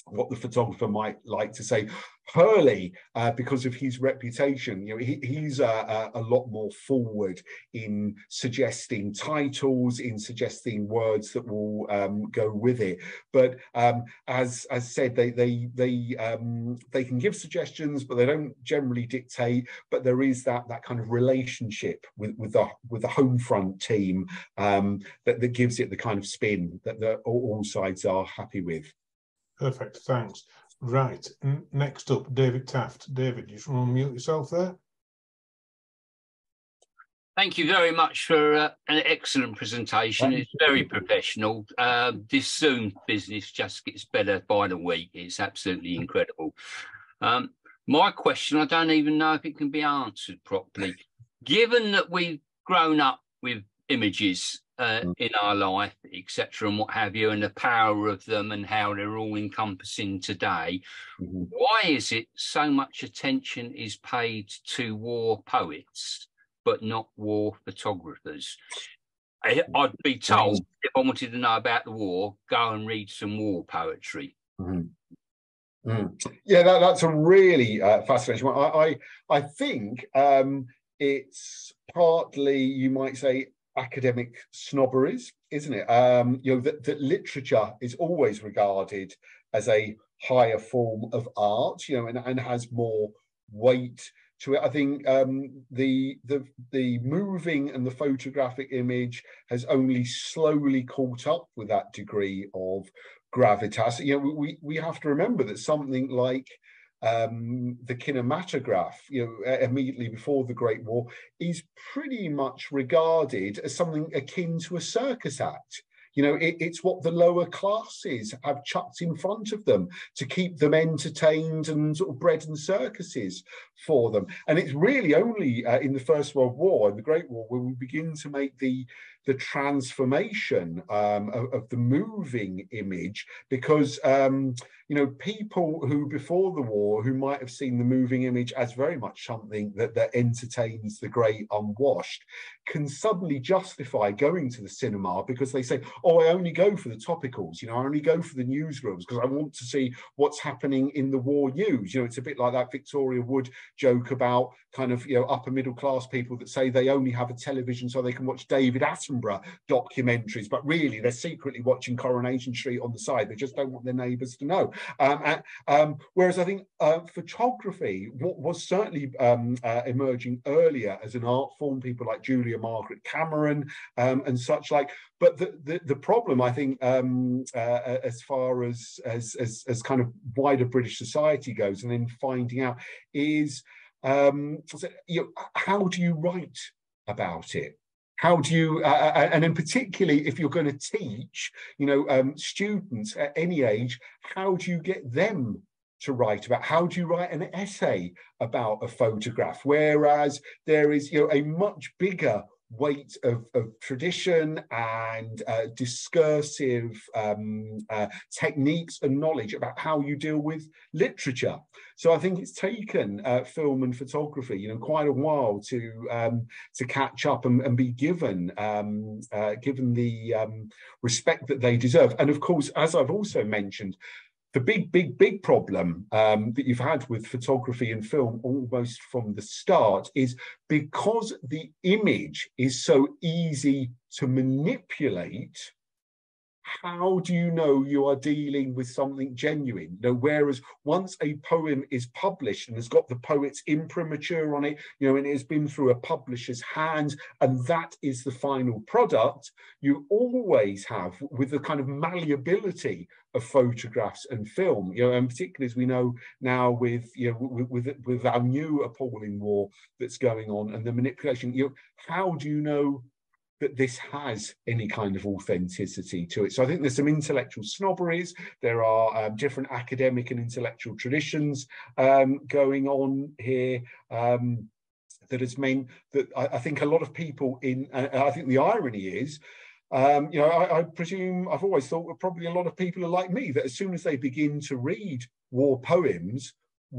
what the photographer might like to say. Hurley, uh, because of his reputation, you know, he, he's a, a, a lot more forward in suggesting titles, in suggesting words that will um, go with it. But um, as as said, they they they um, they can give suggestions, but they don't generally dictate. But there is that that kind of relationship with with the with the home front team um, that that gives it the kind of spin that the, all sides are happy with. Perfect, thanks. Right, next up, David Taft. David, you just want to unmute yourself there? Thank you very much for uh, an excellent presentation. Thank it's you. Very professional. Uh, this Zoom business just gets better by the week. It's absolutely incredible. Um, my question, I don't even know if it can be answered properly. Given that we've grown up with images Uh, in our life, et cetera, and what have you, and the power of them and how they're all encompassing today, mm-hmm. why is it so much attention is paid to war poets but not war photographers? I, I'd be told, if I wanted to know about the war, go and read some war poetry. Mm-hmm. Mm. Yeah, that, that's a really uh, fascinating one. I, I, I think um, it's partly, you might say, academic snobberies, isn't it? Um, you know, that, that literature is always regarded as a higher form of art, you know, and, and has more weight to it. I think um, the, the, the moving and the photographic image has only slowly caught up with that degree of gravitas. You know, we, we have to remember that something like Um, the kinematograph, you know, immediately before the Great War, is pretty much regarded as something akin to a circus act. You know, it, it's what the lower classes have chucked in front of them to keep them entertained and sort of bread and circuses for them. And it's really only uh, in the First World War and the Great War where we begin to make the the transformation um, of, of the moving image, because, um, you know, people who before the war, who might have seen the moving image as very much something that, that entertains the grey unwashed, can suddenly justify going to the cinema because they say, oh, I only go for the topicals, you know, I only go for the newsrooms because I want to see what's happening in the war news. You know, it's a bit like that Victoria Wood joke about kind of, you know, upper middle class people that say they only have a television so they can watch David Attenborough documentaries, but really they're secretly watching Coronation Street on the side. They just don't want their neighbours to know. Um, and, um, whereas I think uh, photography what was certainly um, uh, emerging earlier as an art form, people like Julia Margaret Cameron um, and such like. But the, the, the problem, I think, um, uh, as far as, as, as, as kind of wider British society goes, and then finding out is, um, you know, how do you write about it? How do you, uh, and then particularly if you're going to teach, you know, um, students at any age, how do you get them to write about? How do you write an essay about a photograph? Whereas there is, you know, a much bigger weight of, of tradition and uh, discursive um, uh, techniques and knowledge about how you deal with literature. So I think it's taken uh, film and photography, you know, quite a while to um, to catch up and, and be given um, uh, given the um, respect that they deserve. And of course, as I've also mentioned, the big, big, big problem um, that you've had with photography and film almost from the start is because the image is so easy to manipulate, how do you know you are dealing with something genuine? You know, whereas once a poem is published and has got the poet's imprimatur on it, you know, and it has been through a publisher's hands, and that is the final product, you always have with the kind of malleability of photographs and film, you know, and particularly as we know now with, you know, with, with, with our new appalling war that's going on and the manipulation, you know, how do you know that this has any kind of authenticity to it? So I think there's some intellectual snobberies. There are um, different academic and intellectual traditions um, going on here um, that has meant that I, I think a lot of people in, uh, I think the irony is, Um, you know, I, I presume, I've always thought that probably a lot of people are like me, that as soon as they begin to read war poems,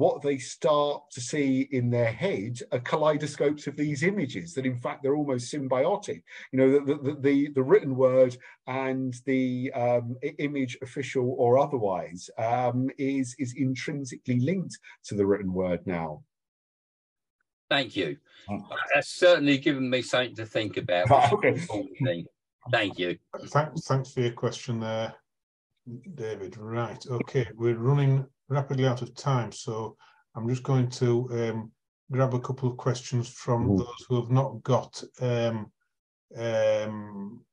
what they start to see in their head are kaleidoscopes of these images, that in fact they're almost symbiotic. You know, the, the, the, the written word and the um, image, official or otherwise, um, is, is intrinsically linked to the written word now. Thank you. Oh. That's certainly given me something to think about. Oh, okay. Thank you. Thanks, thanks for your question there, David. Right, okay, we're running rapidly out of time, so I'm just going to um, grab a couple of questions from mm. those who have not got um, um,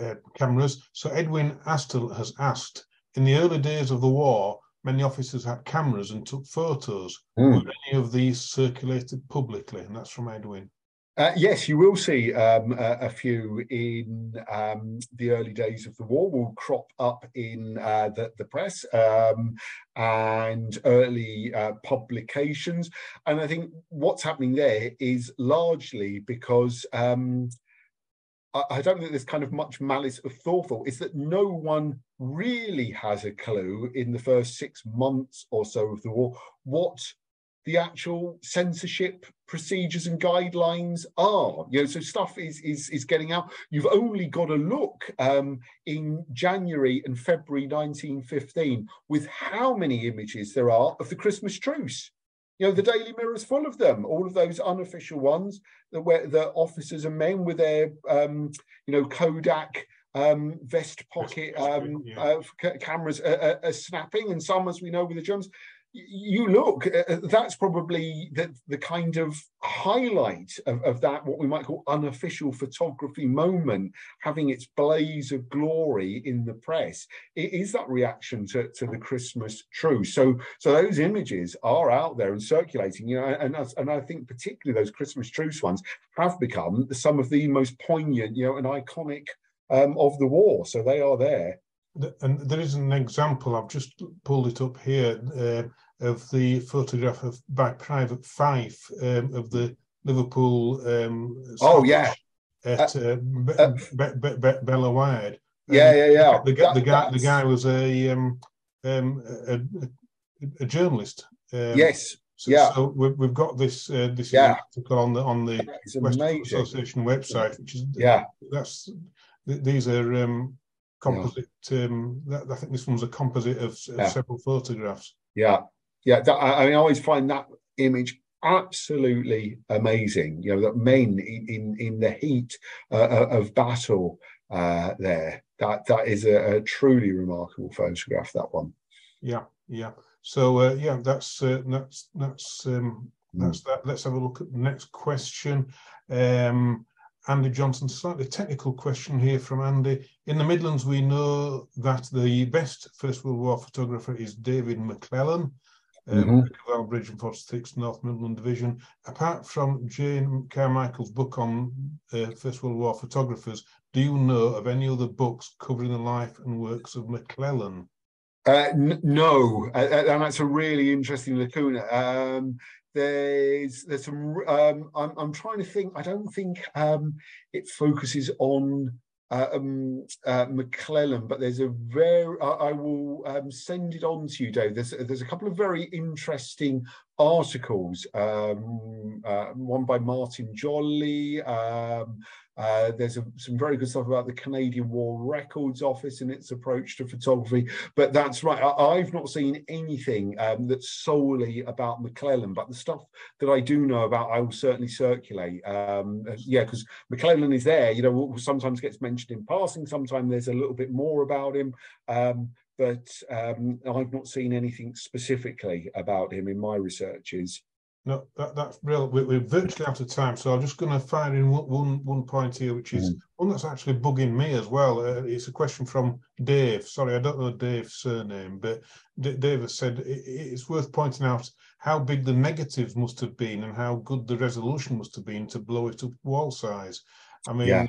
uh, cameras. So Edwin Astle has asked, in the early days of the war, many officers had cameras and took photos. Mm. Were any of these circulated publicly? And that's from Edwin. Uh, yes, you will see um, a, a few in um, the early days of the war will crop up in uh, the, the press um, and early uh, publications. And I think what's happening there is largely because um, I, I don't think there's kind of much malice aforethought. It's that no one really has a clue in the first six months or so of the war what the actual censorship procedures and guidelines are. You know, so stuff is is is getting out. You've only got to look um, in January and February nineteen fifteen with how many images there are of the Christmas truce. You know, the Daily Mirror's full of them, all of those unofficial ones that where the officers and men with their, um, you know, Kodak um, vest pocket um, uh, cameras are, are, are snapping, and some, as we know, with the Germans. You look, uh, that's probably the, the kind of highlight of, of that, what we might call unofficial photography moment, having its blaze of glory in the press. It is that reaction to, to the Christmas truce. So, so those images are out there and circulating, you know, and, and I think particularly those Christmas truce ones have become some of the most poignant, you know, and iconic um, of the war. So they are there. And there is an example, I've just pulled it up here, uh, of the photograph of by Private Fife um, of the Liverpool um, oh yeah at uh, uh, Be uh, Be Be Be Bella Wide. Yeah, um, yeah, yeah. The, that, the guy, the guy was a um, um, a, a journalist. Um, yes. So, yeah. So we've, we've got this uh, this yeah. article on the on the Western Association website, which is yeah. That's these are. Um, Composite. Yeah. Um, that, I think this one's a composite of, of yeah. several photographs. Yeah, yeah. That, I, I mean, I always find that image absolutely amazing. You know, that men in in, in the heat uh, of battle uh, there. That that is a, a truly remarkable photograph. That one. Yeah, yeah. So uh, yeah, that's uh, that's that's um, mm. that's that. Let's have a look at the next question. Um, Andy Johnson, slightly technical question here from Andy. In the Midlands, we know that the best First World War photographer is David McClellan, mm-hmm. um, Bridge and forty-sixth North Midland Division. Apart from Jane Carmichael's book on uh, First World War photographers, do you know of any other books covering the life and works of McClellan? Uh, no, uh, and that's a really interesting lacuna. Um, There's there's some. Um, I'm I'm trying to think. I don't think um, it focuses on uh, um, uh, McClellan, but there's a very. I, I will um, send it on to you, Dave. There's there's a couple of very interesting articles. Um, uh, one by Martin Jolly. Um, Uh, there's a, some very good stuff about the Canadian War Records Office and its approach to photography. But that's right. I, I've not seen anything um, that's solely about McClellan, but the stuff that I do know about, I will certainly circulate. Um, yeah, because McClellan is there, you know, sometimes gets mentioned in passing. Sometimes there's a little bit more about him. Um, but um, I've not seen anything specifically about him in my researches. No, that, that's real. We're, we're virtually out of time, so I'm just going to fire in one, one, one point here, which is mm. one that's actually bugging me as well. Uh, it's a question from Dave. Sorry, I don't know Dave's surname, but D Dave has said it, it's worth pointing out how big the negatives must have been and how good the resolution must have been to blow it up wall size. I mean, yeah.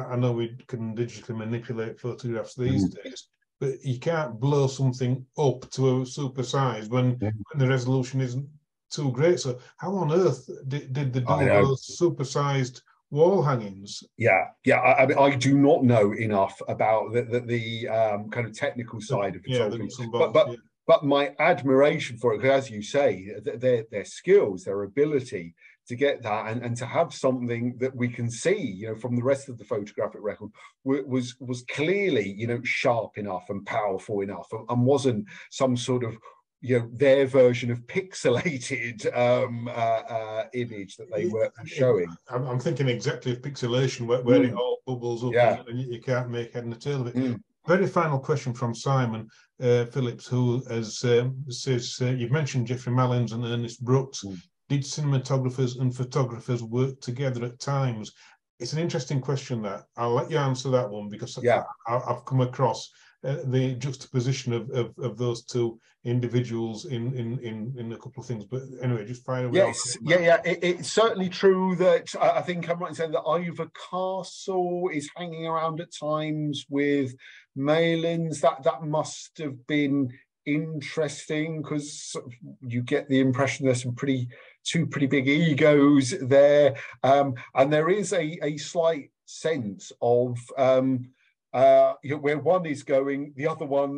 I, I know we can digitally manipulate photographs these mm. days, but you can't blow something up to a super size when, mm. when the resolution isn't too great. So how on earth did, did the those supersized wall hangings? Yeah, yeah. I, I mean, I do not know enough about the the, the um, kind of technical side of photography, yeah, but but, yeah. but my admiration for it, because as you say, their their skills, their ability to get that and, and to have something that we can see, you know, from the rest of the photographic record was was clearly, you know, sharp enough and powerful enough, and, and wasn't some sort of, you know, their version of pixelated um, uh, uh, image that they were showing. I'm thinking exactly of pixelation, where, where mm. it all bubbles up yeah. and you can't make head and tail of it. Mm. Very final question from Simon uh, Phillips, who as, um, says, uh, you've mentioned Geoffrey Mallins and Ernest Brooks. Mm. Did cinematographers and photographers work together at times? It's an interesting question, that. I'll let you answer that one, because yeah. I, I've come across Uh, the juxtaposition of, of of those two individuals in in in in a couple of things, but anyway, just fire away. Yes, yeah, yeah. It, it's certainly true that uh, I think I'm right in saying that Ivor Castle is hanging around at times with Mallins. That that must have been interesting, because you get the impression there's some pretty two pretty big egos there, um, and there is a a slight sense of. Um, Uh, you know, where one is going, the other one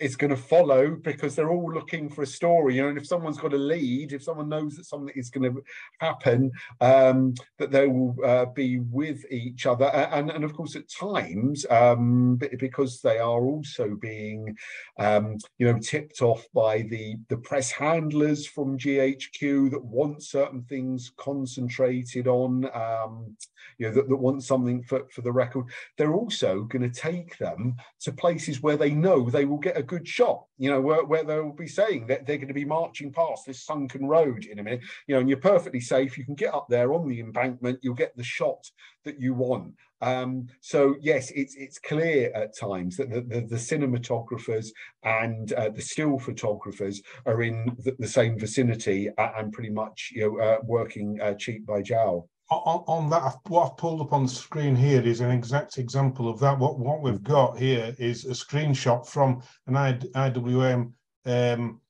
is going to follow, because they're all looking for a story, you know, and if someone's got a lead, if someone knows that something is going to happen, um, that they will uh, be with each other. And, and of course, at times, um, because they are also being, um, you know, tipped off by the, the press handlers from G H Q that want certain things concentrated on, um, you know, that, that want something for, for the record, they're also going to take them to places where they know they will get a good shot, you know, where, where they'll be saying that they're going to be marching past this sunken road in a minute, you know, and you're perfectly safe. You can get up there on the embankment, you'll get the shot that you want. Um, so, yes, it's it's clear at times that the, the, the cinematographers and uh, the still photographers are in the, the same vicinity and pretty much, you know, uh, working uh, cheek by jowl. On, on that, what I've pulled up on the screen here is an exact example of that. What what we've got here is a screenshot from an I W M um,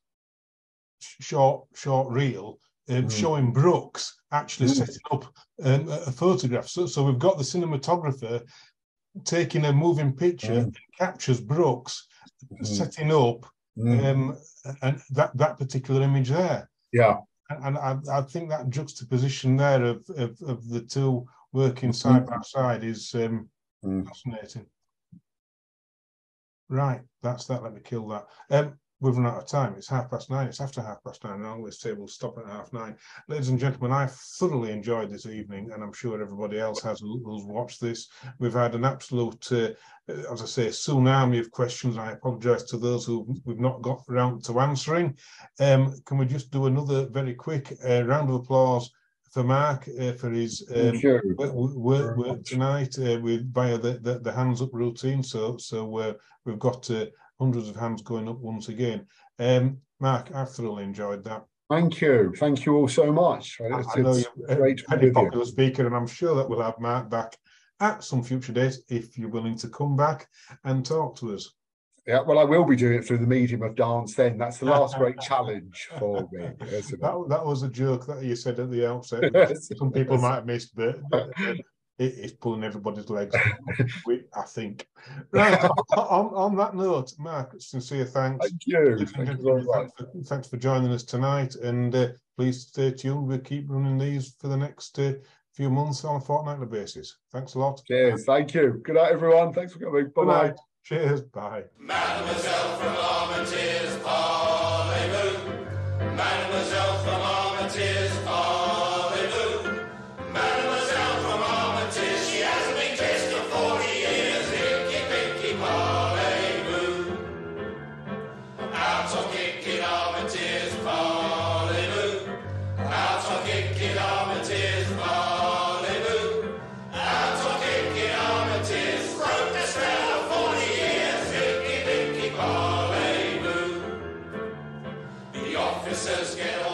short short reel um, mm. showing Brooks actually mm. setting up um, a photograph. So, so we've got the cinematographer taking a moving picture, mm. captures Brooks mm. setting up mm. um, and that that particular image there. Yeah. And I, I think that juxtaposition there of, of, of the two working side by side is um, mm. fascinating. Right, that's that. Let me kill that. Um, we've run out of time. It's half past nine. It's after half past nine. I always say we'll stop at half nine. Ladies and gentlemen, I thoroughly enjoyed this evening, and I'm sure everybody else has who's watched this. We've had an absolute, uh, as I say, tsunami of questions. I apologise to those who we've not got round to answering. Um, can we just do another very quick uh, round of applause for Mark uh, for his um, sure. work, work tonight uh, with via the, the the hands up routine. So so uh, we've got to. Uh, hundreds of hands going up once again. Um, Mark, I've thoroughly enjoyed that. Thank you. Thank you all so much. It's, I know you're great a very popular speaker, and I'm sure that we'll have Mark back at some future date if you're willing to come back and talk to us. Yeah, well, I will be doing it through the medium of dance then. That's the last great challenge for me. That, that was a joke that you said at the outset. Some people might have missed that. It's pulling everybody's legs, I think. Right, on, on that note, Mark, sincere thanks. Thank you. Thank you very much. Thanks, thanks for joining us tonight, and uh, please stay tuned. We'll keep running these for the next uh, few months on a fortnightly basis. Thanks a lot. Cheers. Thank you. Good night, everyone. Thanks for coming. Bye-bye. Cheers. Bye. Mademoiselle from Armentiers, parlez-vous. Mademoiselle from Armentiers, parlez-vous. Get